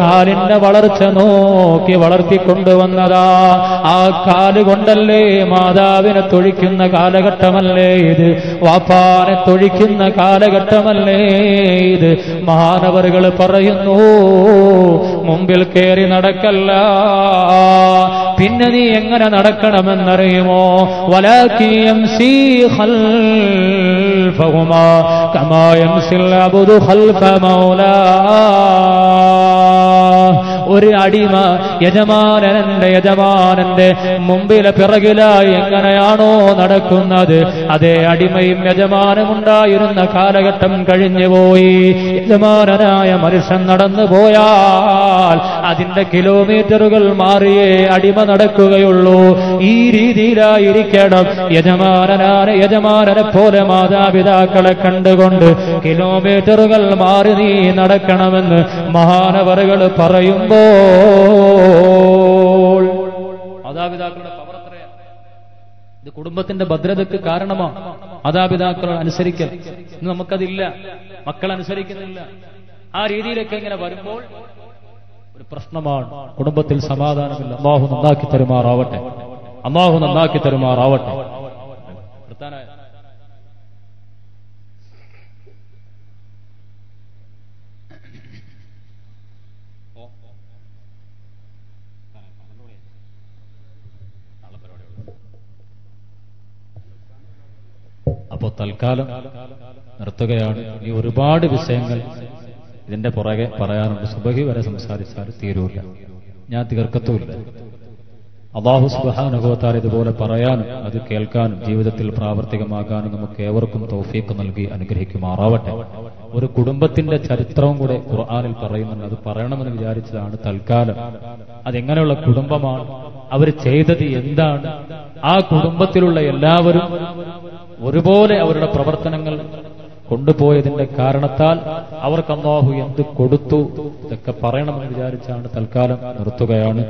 കാലിന്റെ വളർച്ച നോക്കി വളർത്തിക്കൊണ്ടുവന്നതാ. ആ കാലുകൊണ്ടല്ലേ മാതാവിനെ തൊഴിക്കുന്ന കാലഘട്ടമല്ലേ ഇത്, വാപ്പാനെ തൊഴിക്കുന്ന കാലഘട്ടമല്ലേ ഇത്. മഹാനവറുകൾ പറയുന്നു, മുമ്പിൽ കയറി നടക്കല്ല. പിന്നെ നീ എങ്ങനെ നടക്കണമെന്നറിയുമോ? വലാക്കി യംസി ഖൽഫഹുമാ കമാ യംസിൽ അബ്ദു ഖൽഫ മൗലാ. ഒരു അടിമ യജമാനന്റെ യജമാനന്റെ മുമ്പിലെ പിറകിലായി എങ്ങനെയാണോ നടക്കുന്നത് അതേ അടിമയും യജമാനമുണ്ടായിരുന്ന കാലഘട്ടം കഴിഞ്ഞുപോയി. യജമാനനായ മനുഷ്യൻ നടന്നു പോയാൽ അതിന്റെ കിലോമീറ്ററുകൾ മാറിയേ അടിമ നടക്കുകയുള്ളൂ. ഈ രീതിയിലായിരിക്കണം യജമാനനായ യജമാനനെ പോലെ മാതാപിതാക്കളെ കണ്ടുകൊണ്ട് കിലോമീറ്ററുകൾ മാറി നീ നടക്കണമെന്ന് മഹാനവറുകൾ പറയുമ്പോൾ മാതാപിതാക്കളുടെ പവർ എത്രയാണ്? ഇത് കുടുംബത്തിന്റെ ഭദ്രതയ്ക്ക് കാരണമാണ് മാതാപിതാക്കളെ അനുസരിക്കൽ. ഇന്ന് നമുക്കതില്ല, മക്കൾ അനുസരിക്കുന്നില്ല. ആ രീതിയിലൊക്കെ ഇങ്ങനെ വരുമ്പോൾ ഒരു പ്രശ്നമാണ്, കുടുംബത്തിൽ സമാധാനമില്ല. അല്ലാഹു നന്നാക്കി തരുമാറാവട്ടെ, അല്ലാഹു നന്നാക്കി തരുമാറാവട്ടെ. അപ്പോൾ തൽക്കാലം നിർത്തുകയാണ്. ഈ ഒരുപാട് വിഷയങ്ങൾ ഇതിന്റെ പുറകെ പറയാനുണ്ട്. സുബഹി വരെ സംസാരിച്ചാൽ തീരൂല, ഞാൻ തീർക്കത്തുമില്ല. അല്ലാഹു സുബ്ഹാനഹു വ തആല ഇതുപോലെ പറയാനും അത് കേൾക്കാനും ജീവിതത്തിൽ പ്രാവർത്തികമാക്കാനും നമുക്ക് ഏവർക്കും തൗഫീഖ് നൽകി അനുഗ്രഹിക്കുമാറാവട്ടെ. ഒരു കുടുംബത്തിന്റെ ചരിത്രവും കൂടെ ഖുർആനിൽ പറയുന്നുണ്ട്. അത് പറയണമെന്ന് വിചാരിച്ചതാണ് തൽക്കാലം. അതെങ്ങനെയുള്ള കുടുംബമാണ്, അവർ ചെയ്തത് എന്താണ്, ആ കുടുംബത്തിലുള്ള എല്ലാവരും ഒരുപോലെ അവരുടെ പ്രവർത്തനങ്ങൾ കൊണ്ടുപോയതിന്റെ കാരണത്താൽ അവർക്ക് അല്ലാഹു എന്ത് കൊടുത്തു, ഇതൊക്കെ പറയണമെന്ന് വിചാരിച്ചാണ് തൽക്കാലം നിർത്തുകയാണ്.